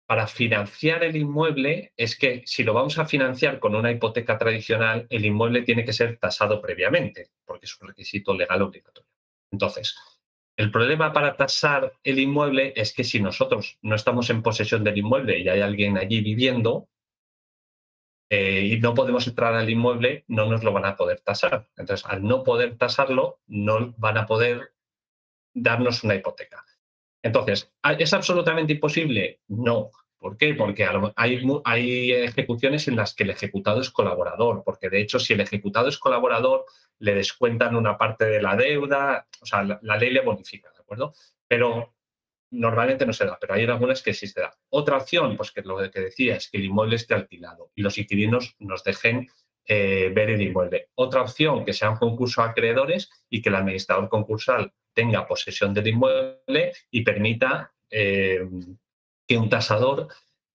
para financiar el inmueble es que si lo vamos a financiar con una hipoteca tradicional, el inmueble tiene que ser tasado previamente, porque es un requisito legal obligatorio. Entonces, el problema para tasar el inmueble es que si nosotros no estamos en posesión del inmueble y hay alguien allí viviendo, eh, y no podemos entrar al inmueble, no nos lo van a poder tasar. Entonces, al no poder tasarlo, no van a poder darnos una hipoteca. Entonces, ¿es absolutamente imposible? No. ¿Por qué? Porque hay, hay ejecuciones en las que el ejecutado es colaborador, porque de hecho si el ejecutado es colaborador le descuentan una parte de la deuda, o sea, la, la ley le bonifica, ¿de acuerdo? Pero normalmente no se da, pero hay algunas que sí se da. Otra opción, pues que lo que decía es que el inmueble esté alquilado y los inquilinos nos dejen eh, ver el inmueble. Otra opción, que sea un concurso a acreedores y que el administrador concursal tenga posesión del inmueble y permita eh, que un tasador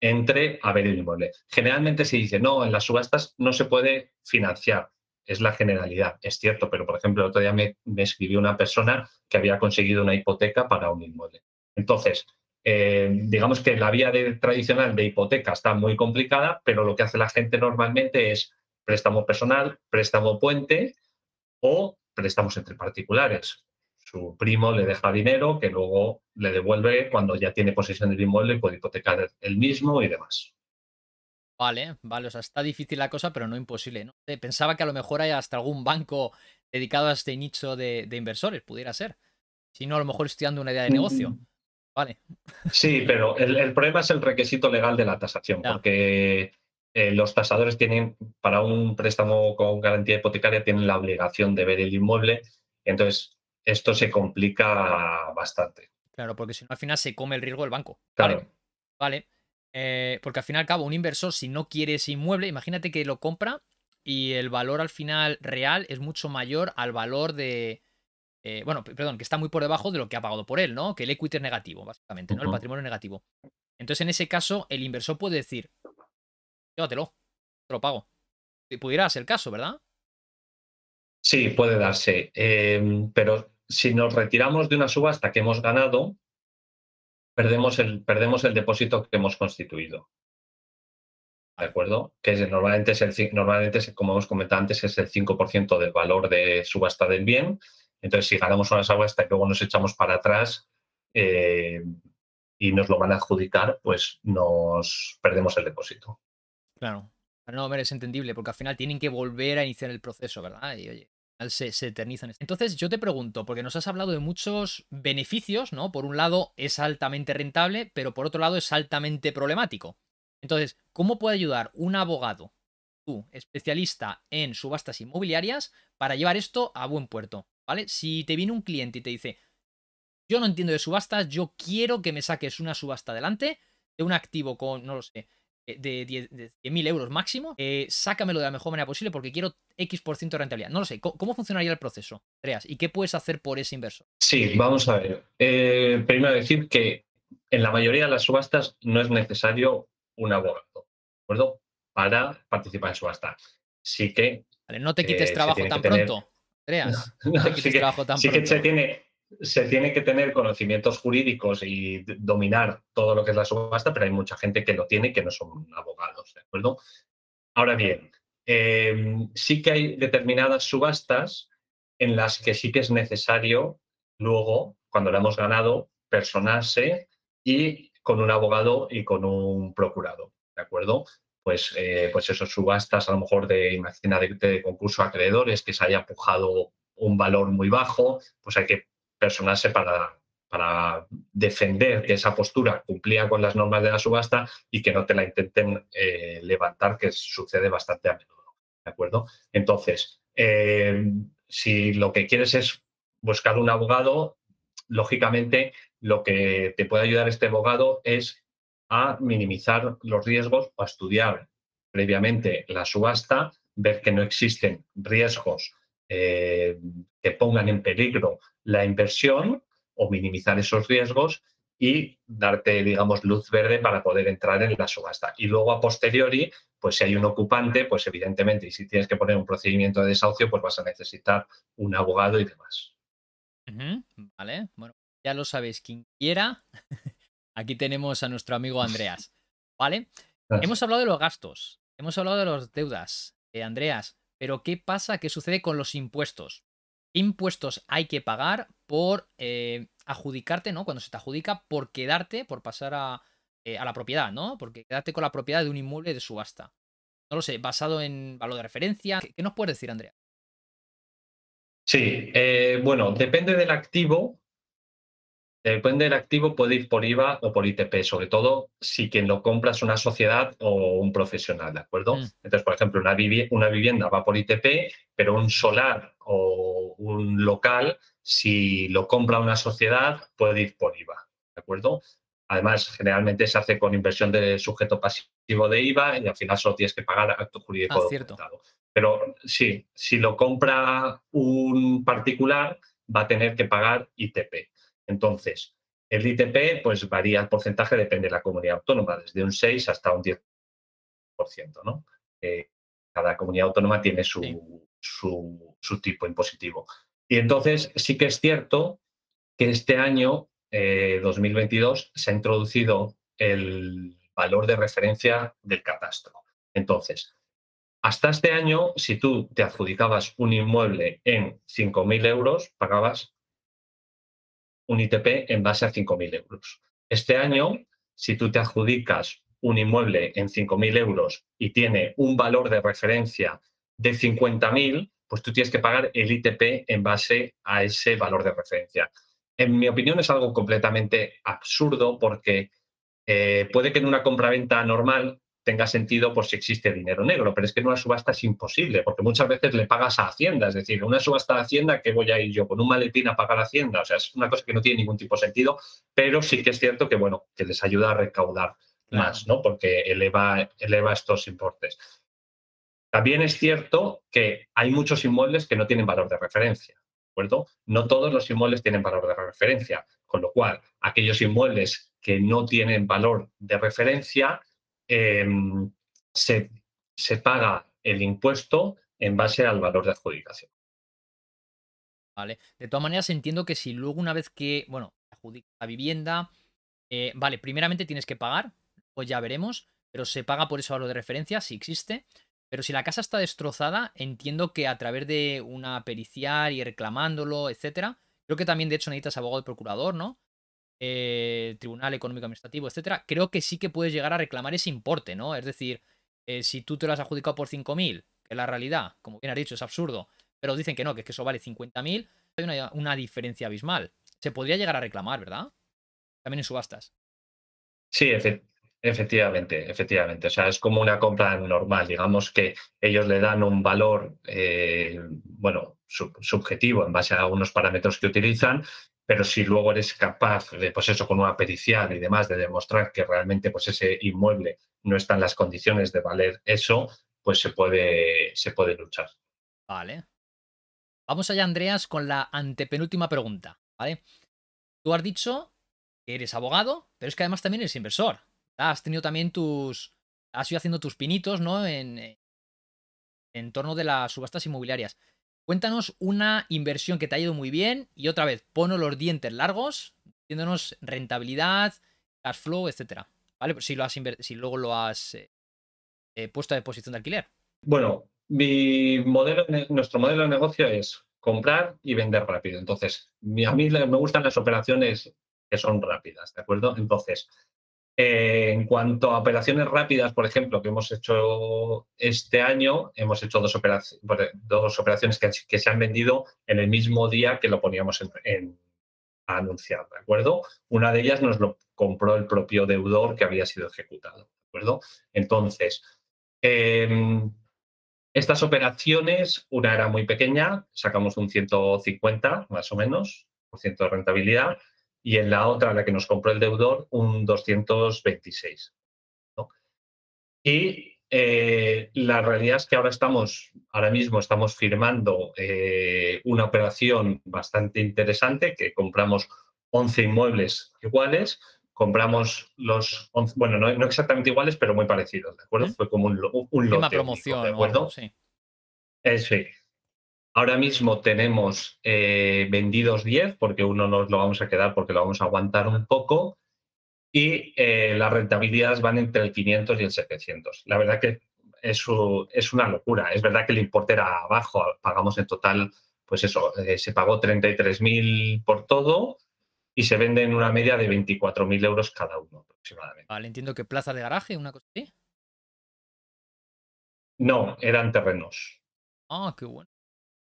entre a ver el inmueble. Generalmente se dice, no, en las subastas no se puede financiar. Es la generalidad, es cierto, pero por ejemplo, el otro día me, me escribió una persona que había conseguido una hipoteca para un inmueble. Entonces, eh, digamos que la vía de, tradicional de hipoteca está muy complicada, pero lo que hace la gente normalmente es préstamo personal, préstamo puente o préstamos entre particulares. Su primo le deja dinero que luego le devuelve cuando ya tiene posesión del inmueble y puede hipotecar el mismo y demás. Vale, vale, o sea, está difícil la cosa, pero no imposible, ¿no? Pensaba que a lo mejor hay hasta algún banco dedicado a este nicho de, de inversores, pudiera ser. Si no, a lo mejor estoy dando una idea de negocio. Vale. Sí, pero el, el problema es el requisito legal de la tasación, ya. Porque eh, los tasadores tienen, para un préstamo con garantía hipotecaria, tienen la obligación de ver el inmueble, entonces esto se complica bastante. Claro, porque si no, al final se come el riesgo del banco. Claro. Vale. Vale. Eh, porque al fin y al cabo, un inversor, si no quiere ese inmueble, imagínate que lo compra y el valor al final real es mucho mayor al valor de... Eh, bueno, perdón, que está muy por debajo de lo que ha pagado por él, ¿no? Que el equity es negativo, básicamente, ¿no? Uh-huh. El patrimonio es negativo. Entonces, en ese caso, el inversor puede decir, llévatelo, te lo pago. Pudiera ser el caso, ¿verdad? Sí, puede darse. Eh, pero si nos retiramos de una subasta que hemos ganado... Perdemos el, perdemos el depósito que hemos constituido, ¿de acuerdo? Que es, normalmente, es el, normalmente es, como hemos comentado antes, es el cinco por ciento del valor de subasta del bien. Entonces, si ganamos una subasta y luego nos echamos para atrás eh, y nos lo van a adjudicar, pues nos perdemos el depósito. Claro, pero no, es entendible, porque al final tienen que volver a iniciar el proceso, ¿verdad? Y oye... Se, se eternizan. Entonces yo te pregunto, porque nos has hablado de muchos beneficios, ¿no? Por un lado es altamente rentable, pero por otro lado es altamente problemático. Entonces, ¿cómo puede ayudar un abogado, tú, especialista en subastas inmobiliarias, para llevar esto a buen puerto? ¿Vale? Si te viene un cliente y te dice, yo no entiendo de subastas, yo quiero que me saques una subasta adelante de un activo con, no lo sé, de diez mil euros máximo, eh, sácamelo de la mejor manera posible porque quiero equis por ciento de rentabilidad. No lo sé, ¿cómo, cómo funcionaría el proceso, Andreas? ¿Y qué puedes hacer por ese inversor? Sí, vamos a ver. Eh, primero decir que en la mayoría de las subastas no es necesario un abogado, ¿de acuerdo? Para participar en subastas. Sí que... Vale, no te quites eh, trabajo tan tener... pronto, Andreas. No, no, no te quites sí que, trabajo tan sí pronto. Sí que se tiene... Se tiene que tener conocimientos jurídicos y dominar todo lo que es la subasta, pero hay mucha gente que lo tiene y que no son abogados, ¿de acuerdo? Ahora bien, eh, sí que hay determinadas subastas en las que sí que es necesario luego, cuando la hemos ganado, personarse y con un abogado y con un procurado, ¿de acuerdo? Pues, eh, pues esas subastas a lo mejor de, imagina, de, de concurso a acreedores que se haya pujado un valor muy bajo, pues hay que personarse para, para defender que esa postura cumplía con las normas de la subasta y que no te la intenten eh, levantar, que sucede bastante a menudo, ¿de acuerdo? Entonces, eh, si lo que quieres es buscar un abogado, lógicamente lo que te puede ayudar este abogado es a minimizar los riesgos o a estudiar previamente la subasta, ver que no existen riesgos eh, que pongan en peligro la inversión o minimizar esos riesgos y darte, digamos, luz verde para poder entrar en la subasta. Y luego, a posteriori, pues si hay un ocupante, pues evidentemente, y si tienes que poner un procedimiento de desahucio, pues vas a necesitar un abogado y demás. Uh-huh. Vale, bueno, ya lo sabéis, quien quiera. Aquí tenemos a nuestro amigo Andreas, ¿vale? Gracias. Hemos hablado de los gastos, hemos hablado de las deudas, eh, Andreas, pero ¿qué pasa? ¿Qué sucede con los impuestos? Impuestos hay que pagar por eh, adjudicarte, ¿no? Cuando se te adjudica, por quedarte, por pasar a, eh, a la propiedad, ¿no? Porque quedarte con la propiedad de un inmueble de subasta. no lo sé, basado en valor de referencia. ¿Qué, qué nos puedes decir, Andrea? Sí, eh, bueno, depende del activo. Depende del activo, puede ir por I V A o por I T P, sobre todo si quien lo compra es una sociedad o un profesional, ¿de acuerdo? Mm. Entonces, por ejemplo, una, vivi- una vivienda va por I T P, pero un solar o un local, si lo compra una sociedad, puede ir por I V A, ¿de acuerdo? Además, generalmente se hace con inversión de sujeto pasivo de I V A y al final solo tienes que pagar acto jurídico documentado. Pero sí, si lo compra un particular, va a tener que pagar I T P. Entonces, el I T P pues varía el porcentaje, depende de la comunidad autónoma, desde un seis hasta un diez por ciento, ¿no? Eh, cada comunidad autónoma tiene su, sí. su, su tipo impositivo. Y entonces sí que es cierto que este año, eh, dos mil veintidós, se ha introducido el valor de referencia del catastro. Entonces, hasta este año, si tú te adjudicabas un inmueble en cinco mil euros, pagabas un I T P en base a cinco mil euros. Este año, si tú te adjudicas un inmueble en cinco mil euros y tiene un valor de referencia de cincuenta mil, pues tú tienes que pagar el I T P en base a ese valor de referencia. En mi opinión es algo completamente absurdo porque eh, puede que en una compraventa normal tenga sentido por si existe dinero negro, pero es que en una subasta es imposible, porque muchas veces le pagas a Hacienda, es decir, en una subasta de Hacienda, ¿qué voy a ir yo con un maletín a pagar a Hacienda? O sea, es una cosa que no tiene ningún tipo de sentido, pero sí que es cierto que, bueno, que les ayuda a recaudar claro. más, ¿no? Porque eleva, eleva estos importes. También es cierto que hay muchos inmuebles que no tienen valor de referencia, ¿de acuerdo? No todos los inmuebles tienen valor de referencia, con lo cual, aquellos inmuebles que no tienen valor de referencia, Eh, se, se paga el impuesto en base al valor de adjudicación. Vale. De todas maneras, entiendo que si luego una vez que, bueno, adjudicas la vivienda, eh, vale, primeramente tienes que pagar, pues ya veremos, pero se paga por ese valor de referencia, si existe. Pero si la casa está destrozada, entiendo que a través de una pericial y reclamándolo, etcétera, creo que también, de hecho, necesitas abogado y procurador, ¿no? Eh, Tribunal Económico Administrativo, etcétera, creo que sí que puedes llegar a reclamar ese importe, ¿no? Es decir, eh, si tú te lo has adjudicado por cinco mil, que es la realidad, como bien has dicho, es absurdo, pero dicen que no, que es que eso vale cincuenta mil, hay una, una diferencia abismal. Se podría llegar a reclamar, ¿verdad? También en subastas. Sí, efectivamente. Efectivamente, efectivamente. O sea, es como una compra normal. Digamos que ellos le dan un valor, eh, bueno, sub subjetivo en base a unos parámetros que utilizan, pero si luego eres capaz de, pues eso, con una pericial y demás, de demostrar que realmente, pues ese inmueble no está en las condiciones de valer eso, pues se puede, se puede luchar. Vale. Vamos allá, Andreas, con la antepenúltima pregunta, ¿vale? Tú has dicho que eres abogado, pero es que además también eres inversor. Has tenido también tus... Has ido haciendo tus pinitos, ¿no? En, en torno de las subastas inmobiliarias. Cuéntanos una inversión que te ha ido muy bien y otra vez, ponos los dientes largos, diciéndonos rentabilidad, cash flow, etcétera. ¿Vale? Si, lo has si luego lo has eh, eh, puesto a disposición de alquiler. Bueno, mi modelo, nuestro modelo de negocio es comprar y vender rápido. Entonces, a mí me gustan las operaciones que son rápidas, ¿de acuerdo? Entonces... Eh, en cuanto a operaciones rápidas, por ejemplo, que hemos hecho este año, hemos hecho dos, operaci dos operaciones que, que se han vendido en el mismo día que lo poníamos en, en a anunciar, ¿de acuerdo? Una de ellas nos lo compró el propio deudor que había sido ejecutado, ¿de acuerdo? Entonces, eh, estas operaciones, una era muy pequeña, sacamos un ciento cincuenta más o menos por ciento de rentabilidad. Y en la otra, la que nos compró el deudor, un doscientos veintiséis, ¿no? Y eh, la realidad es que ahora estamos, ahora mismo estamos firmando eh, una operación bastante interesante, que compramos once inmuebles iguales, compramos los once, bueno, no, no exactamente iguales, pero muy parecidos, ¿de acuerdo? ¿Eh? Fue como un, un, un lote. Una promoción, ¿de acuerdo? Algo, sí. Eh, sí. Ahora mismo tenemos eh, vendidos diez, porque uno nos lo vamos a quedar porque lo vamos a aguantar un poco, y eh, las rentabilidades van entre el quinientos y el setecientos. La verdad que es, es una locura. Es verdad que el importe era bajo. Pagamos en total, pues eso, eh, se pagó treinta y tres mil por todo y se vende en una media de veinticuatro mil euros cada uno aproximadamente. Vale, entiendo que plaza de garaje, una cosa así. No, eran terrenos. Ah, qué bueno.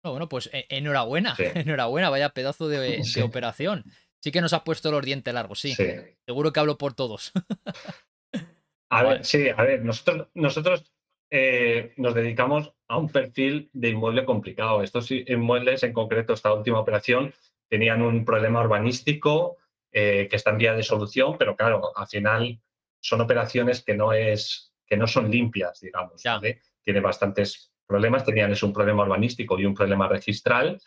No, bueno, pues enhorabuena, sí. enhorabuena, vaya pedazo de, sí. de operación. Sí que nos has puesto los dientes largos, sí. sí. Seguro que hablo por todos. A ver, sí, a ver, nosotros, nosotros eh, nos dedicamos a un perfil de inmueble complicado. Estos inmuebles, en concreto esta última operación, tenían un problema urbanístico eh, que está en vía de solución, pero claro, al final son operaciones que no, es, que no son limpias, digamos. ¿Vale? Tiene bastantes problemas, tenían es un problema urbanístico y un problema registral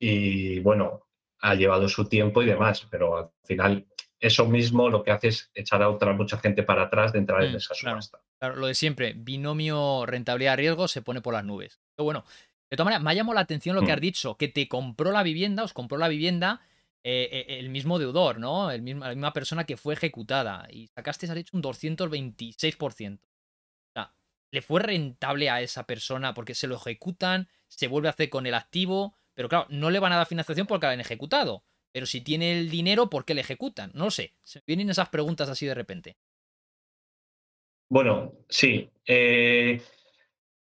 y bueno, ha llevado su tiempo y demás, pero al final... Eso mismo lo que hace es echar a otra mucha gente para atrás de entrar mm, en esa subasta. Claro, claro, lo de siempre, binomio rentabilidad-riesgo se pone por las nubes. Pero bueno, de todas maneras, me ha llamado la atención lo mm. que has dicho, que te compró la vivienda, os compró la vivienda eh, el mismo deudor, ¿no? El mismo, la misma persona que fue ejecutada. Y sacaste, has dicho, un doscientos veintiséis por ciento. O sea, le fue rentable a esa persona porque se lo ejecutan, se vuelve a hacer con el activo, pero claro, no le van a dar financiación porque la han ejecutado. Pero si tiene el dinero, ¿por qué le ejecutan? No lo sé. Se vienen esas preguntas así de repente. Bueno, sí. Eh,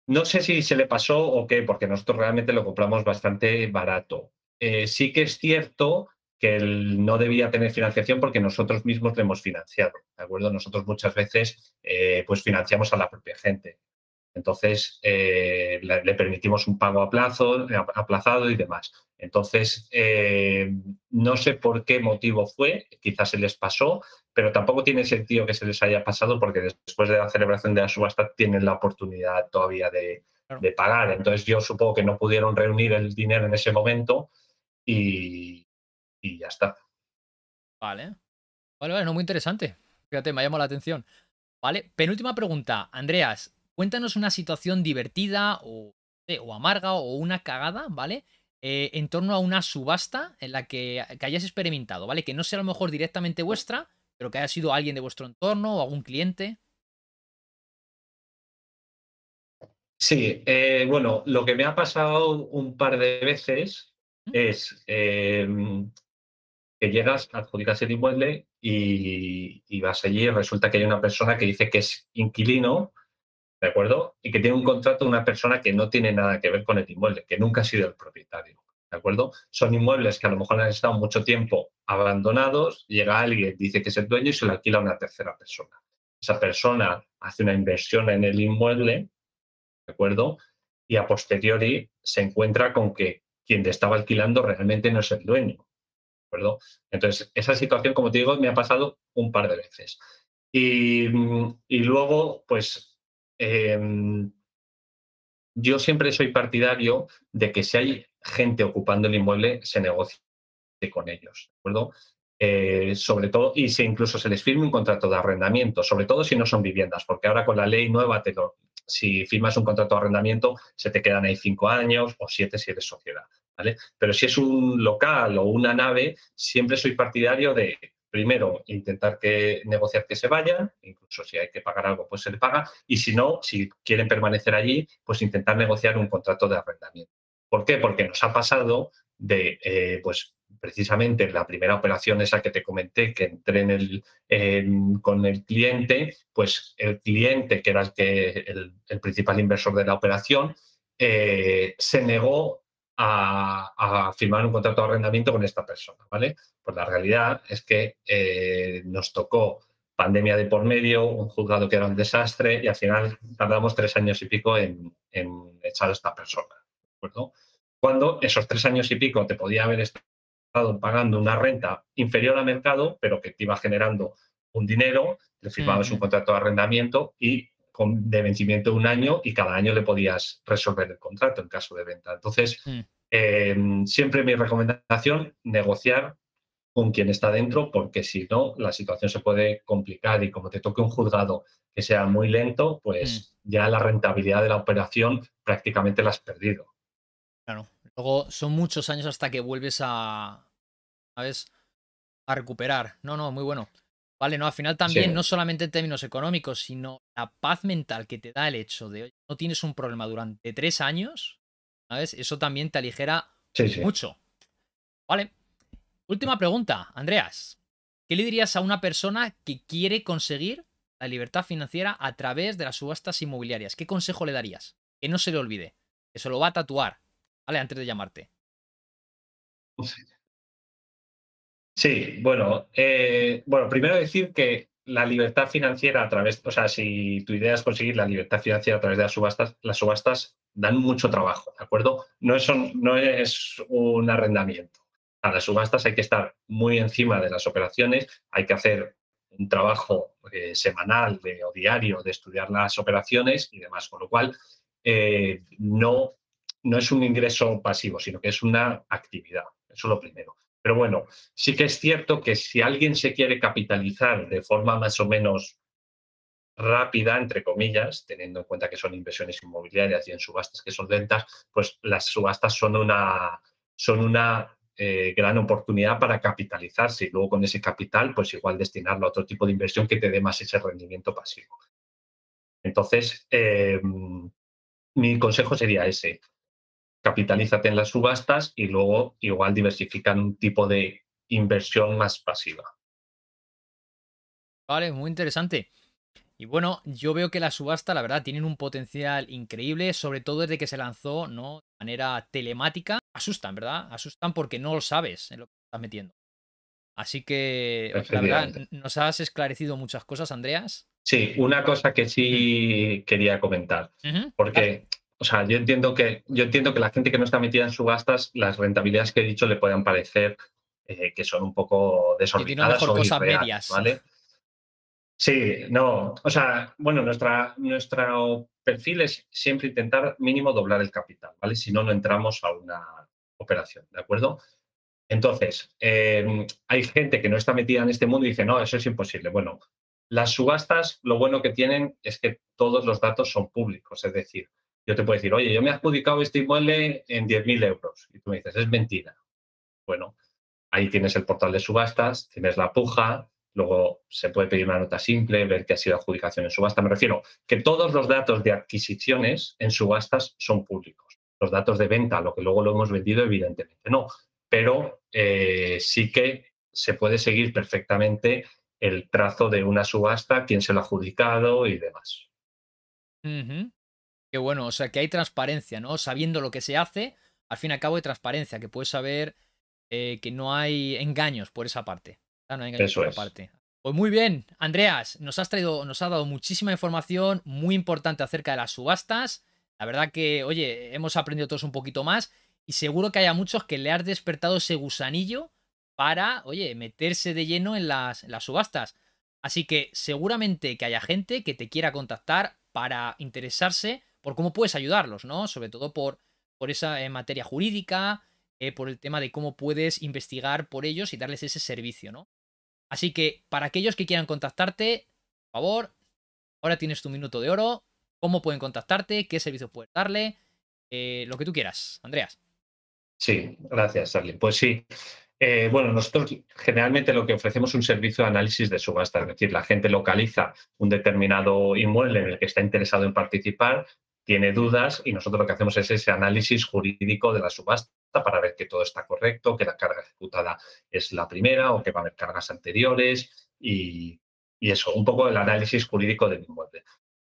no sé si se le pasó o qué, porque nosotros realmente lo compramos bastante barato. Eh, sí que es cierto que él no debía tener financiación porque nosotros mismos le hemos financiado, ¿de acuerdo? Nosotros muchas veces eh, pues financiamos a la propia gente. Entonces, eh, le permitimos un pago a plazo, aplazado y demás. Entonces, eh, no sé por qué motivo fue, quizás se les pasó, pero tampoco tiene sentido que se les haya pasado porque después de la celebración de la subasta tienen la oportunidad todavía de, claro. de pagar. Entonces, yo supongo que no pudieron reunir el dinero en ese momento y, y ya está. Vale. Vale, vale, no, muy interesante. Fíjate, me ha llamado la atención. Vale, penúltima pregunta, Andreas. Cuéntanos una situación divertida o, o amarga o una cagada, ¿vale? Eh, en torno a una subasta en la que, que hayas experimentado, ¿vale? Que no sea a lo mejor directamente vuestra, pero que haya sido alguien de vuestro entorno o algún cliente. Sí, eh, bueno, lo que me ha pasado un par de veces ¿Mm? es eh, que llegas, adjudicas el inmueble y, y vas allí y resulta que hay una persona que dice que es inquilino, ¿de acuerdo? Y que tiene un contrato de una persona que no tiene nada que ver con el inmueble, que nunca ha sido el propietario, ¿de acuerdo? Son inmuebles que a lo mejor han estado mucho tiempo abandonados, llega alguien, dice que es el dueño y se lo alquila a una tercera persona. Esa persona hace una inversión en el inmueble, ¿de acuerdo? Y a posteriori se encuentra con que quien te estaba alquilando realmente no es el dueño, ¿de acuerdo? Entonces, esa situación, como te digo, me ha pasado un par de veces. Y, y luego, pues... Eh, yo siempre soy partidario de que si hay gente ocupando el inmueble, se negocie con ellos, ¿de acuerdo? Eh, sobre todo, y si incluso se les firme un contrato de arrendamiento, sobre todo si no son viviendas, porque ahora con la ley nueva, te lo, si firmas un contrato de arrendamiento, se te quedan ahí cinco años o siete si eres sociedad, ¿vale? Pero si es un local o una nave, siempre soy partidario de... Primero, intentar que negociar que se vayan, incluso si hay que pagar algo, pues se le paga. Y si no, si quieren permanecer allí, pues intentar negociar un contrato de arrendamiento. ¿Por qué? Porque nos ha pasado de, eh, pues precisamente la primera operación esa que te comenté, que entré en el, en, con el cliente, pues el cliente, que era el, que, el, el principal inversor de la operación, eh, se negó A, a firmar un contrato de arrendamiento con esta persona, ¿vale? Pues la realidad es que eh, nos tocó pandemia de por medio, un juzgado que era un desastre y al final tardamos tres años y pico en, en echar a esta persona, ¿de acuerdo? Cuando esos tres años y pico te podía haber estado pagando una renta inferior al mercado, pero que te iba generando un dinero, te firmabas mm. un contrato de arrendamiento y de vencimiento de un año y cada año le podías resolver el contrato en caso de venta. Entonces, mm. eh, siempre mi recomendación, negociar con quien está dentro, porque si no, la situación se puede complicar y como te toque un juzgado que sea muy lento, pues mm. ya la rentabilidad de la operación prácticamente la has perdido. Claro. Luego son muchos años hasta que vuelves a, ¿sabes? a recuperar. No, no, muy bueno. Vale, no, al final también, sí. no solamente en términos económicos, sino la paz mental que te da el hecho de, oye, no tienes un problema durante tres años, ¿sabes? Eso también te aligera sí, sí. mucho. Vale. Última pregunta, Andreas. ¿Qué le dirías a una persona que quiere conseguir la libertad financiera a través de las subastas inmobiliarias. ¿Qué consejo le darías? Que no se le olvide, que se lo va a tatuar, ¿vale? Antes de llamarte. Sí, bueno, eh, bueno, primero decir que la libertad financiera a través, o sea, si tu idea es conseguir la libertad financiera a través de las subastas, las subastas dan mucho trabajo, ¿de acuerdo? No es un, no es un arrendamiento. A las subastas hay que estar muy encima de las operaciones, hay que hacer un trabajo eh, semanal de, o diario de estudiar las operaciones y demás, con lo cual eh, no, no es un ingreso pasivo, sino que es una actividad, eso es lo primero. Pero bueno, sí que es cierto que si alguien se quiere capitalizar de forma más o menos rápida, entre comillas, teniendo en cuenta que son inversiones inmobiliarias y en subastas que son lentas, pues las subastas son una, son una eh, gran oportunidad para capitalizarse y luego con ese capital, pues igual destinarlo a otro tipo de inversión que te dé más ese rendimiento pasivo. Entonces, eh, mi consejo sería ese. Capitalízate en las subastas y luego igual diversifican un tipo de inversión más pasiva. Vale, muy interesante. Y bueno, yo veo que la subasta, la verdad, tienen un potencial increíble, sobre todo desde que se lanzó, ¿no? De manera telemática. Asustan, ¿verdad? Asustan porque no lo sabes en lo que estás metiendo. Así que, la verdad, nos has esclarecido muchas cosas, Andreas. Sí, una cosa que sí quería comentar. Uh-huh, porque... Claro. O sea, yo entiendo que yo entiendo que la gente que no está metida en subastas, las rentabilidades que he dicho le puedan parecer eh, que son un poco desorbitadas o irreales, ¿vale? Sí, no, o sea, bueno, nuestra, nuestro perfil es siempre intentar mínimo doblar el capital, ¿vale? Si no, no entramos a una operación, ¿de acuerdo? Entonces, eh, hay gente que no está metida en este mundo y dice, no, eso es imposible. Bueno, las subastas, lo bueno que tienen es que todos los datos son públicos, es decir, yo te puedo decir, oye, yo me he adjudicado este inmueble en diez mil euros. Y tú me dices, es mentira. Bueno, ahí tienes el portal de subastas, tienes la puja, luego se puede pedir una nota simple, ver que ha sido adjudicación en subasta. Me refiero que todos los datos de adquisiciones en subastas son públicos. Los datos de venta, lo que luego lo hemos vendido, evidentemente no. Pero eh, sí que se puede seguir perfectamente el trazo de una subasta, quién se lo ha adjudicado y demás. Uh-huh. Qué bueno, o sea que hay transparencia, ¿no? Sabiendo lo que se hace, al fin y al cabo hay transparencia, que puedes saber eh, que no hay engaños por esa parte. No hay engaños por esa parte. Pues muy bien, Andreas, nos has traído, nos has dado muchísima información muy importante acerca de las subastas. La verdad que, oye, hemos aprendido todos un poquito más y seguro que haya muchos que le has despertado ese gusanillo para, oye, meterse de lleno en las, en las subastas. Así que seguramente que haya gente que te quiera contactar para interesarse por cómo puedes ayudarlos, ¿no? Sobre todo por, por esa eh, materia jurídica, eh, por el tema de cómo puedes investigar por ellos y darles ese servicio, ¿no? Así que, para aquellos que quieran contactarte, por favor, ahora tienes tu minuto de oro, cómo pueden contactarte, qué servicios puedes darle, eh, lo que tú quieras, Andreas. Sí, gracias, Charlie. Pues sí. Eh, bueno, nosotros generalmente lo que ofrecemos es un servicio de análisis de subasta, es decir, la gente localiza un determinado inmueble en el que está interesado en participar, tiene dudas y nosotros lo que hacemos es ese análisis jurídico de la subasta para ver que todo está correcto, que la carga ejecutada es la primera o que va a haber cargas anteriores y, y eso, un poco el análisis jurídico del inmueble.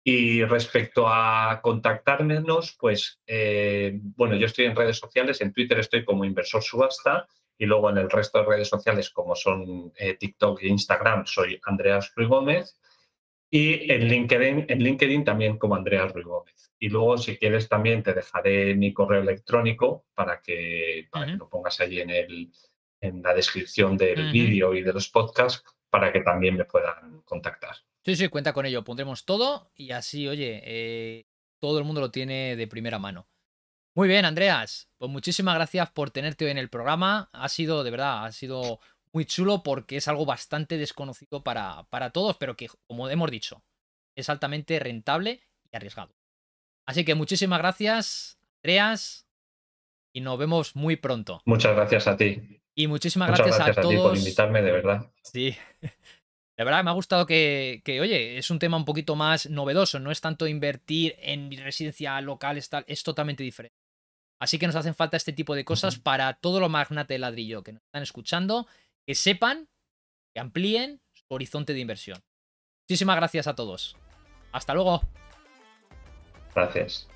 Y respecto a contactarnos, pues, eh, bueno, yo estoy en redes sociales, en Twitter estoy como Inversor Subasta y luego en el resto de redes sociales como son eh, TikTok e Instagram soy Andreas Ruigómez y en LinkedIn, en LinkedIn también como Andreas Ruigómez. Y luego si quieres también te dejaré mi correo electrónico para que, para uh-huh. que lo pongas allí en, el, en la descripción del uh-huh. vídeo y de los podcasts para que también me puedan contactar. Sí, sí, cuenta con ello. Pondremos todo y así, oye, eh, todo el mundo lo tiene de primera mano. Muy bien, Andreas. Pues muchísimas gracias por tenerte hoy en el programa. Ha sido, de verdad, ha sido muy chulo porque es algo bastante desconocido para, para todos, pero que, como hemos dicho, es altamente rentable y arriesgado. Así que muchísimas gracias, Andreas, y nos vemos muy pronto. Muchas gracias a ti. Y muchísimas Muchas gracias, gracias a, a todos. Ti por invitarme, de verdad. Sí. La verdad me ha gustado que, que, oye, es un tema un poquito más novedoso. No es tanto invertir en residencia local, es, tal, es totalmente diferente. Así que nos hacen falta este tipo de cosas uh-huh. para todos los magnates de ladrillo que nos están escuchando, que sepan, que amplíen su horizonte de inversión. Muchísimas gracias a todos. Hasta luego. Gracias.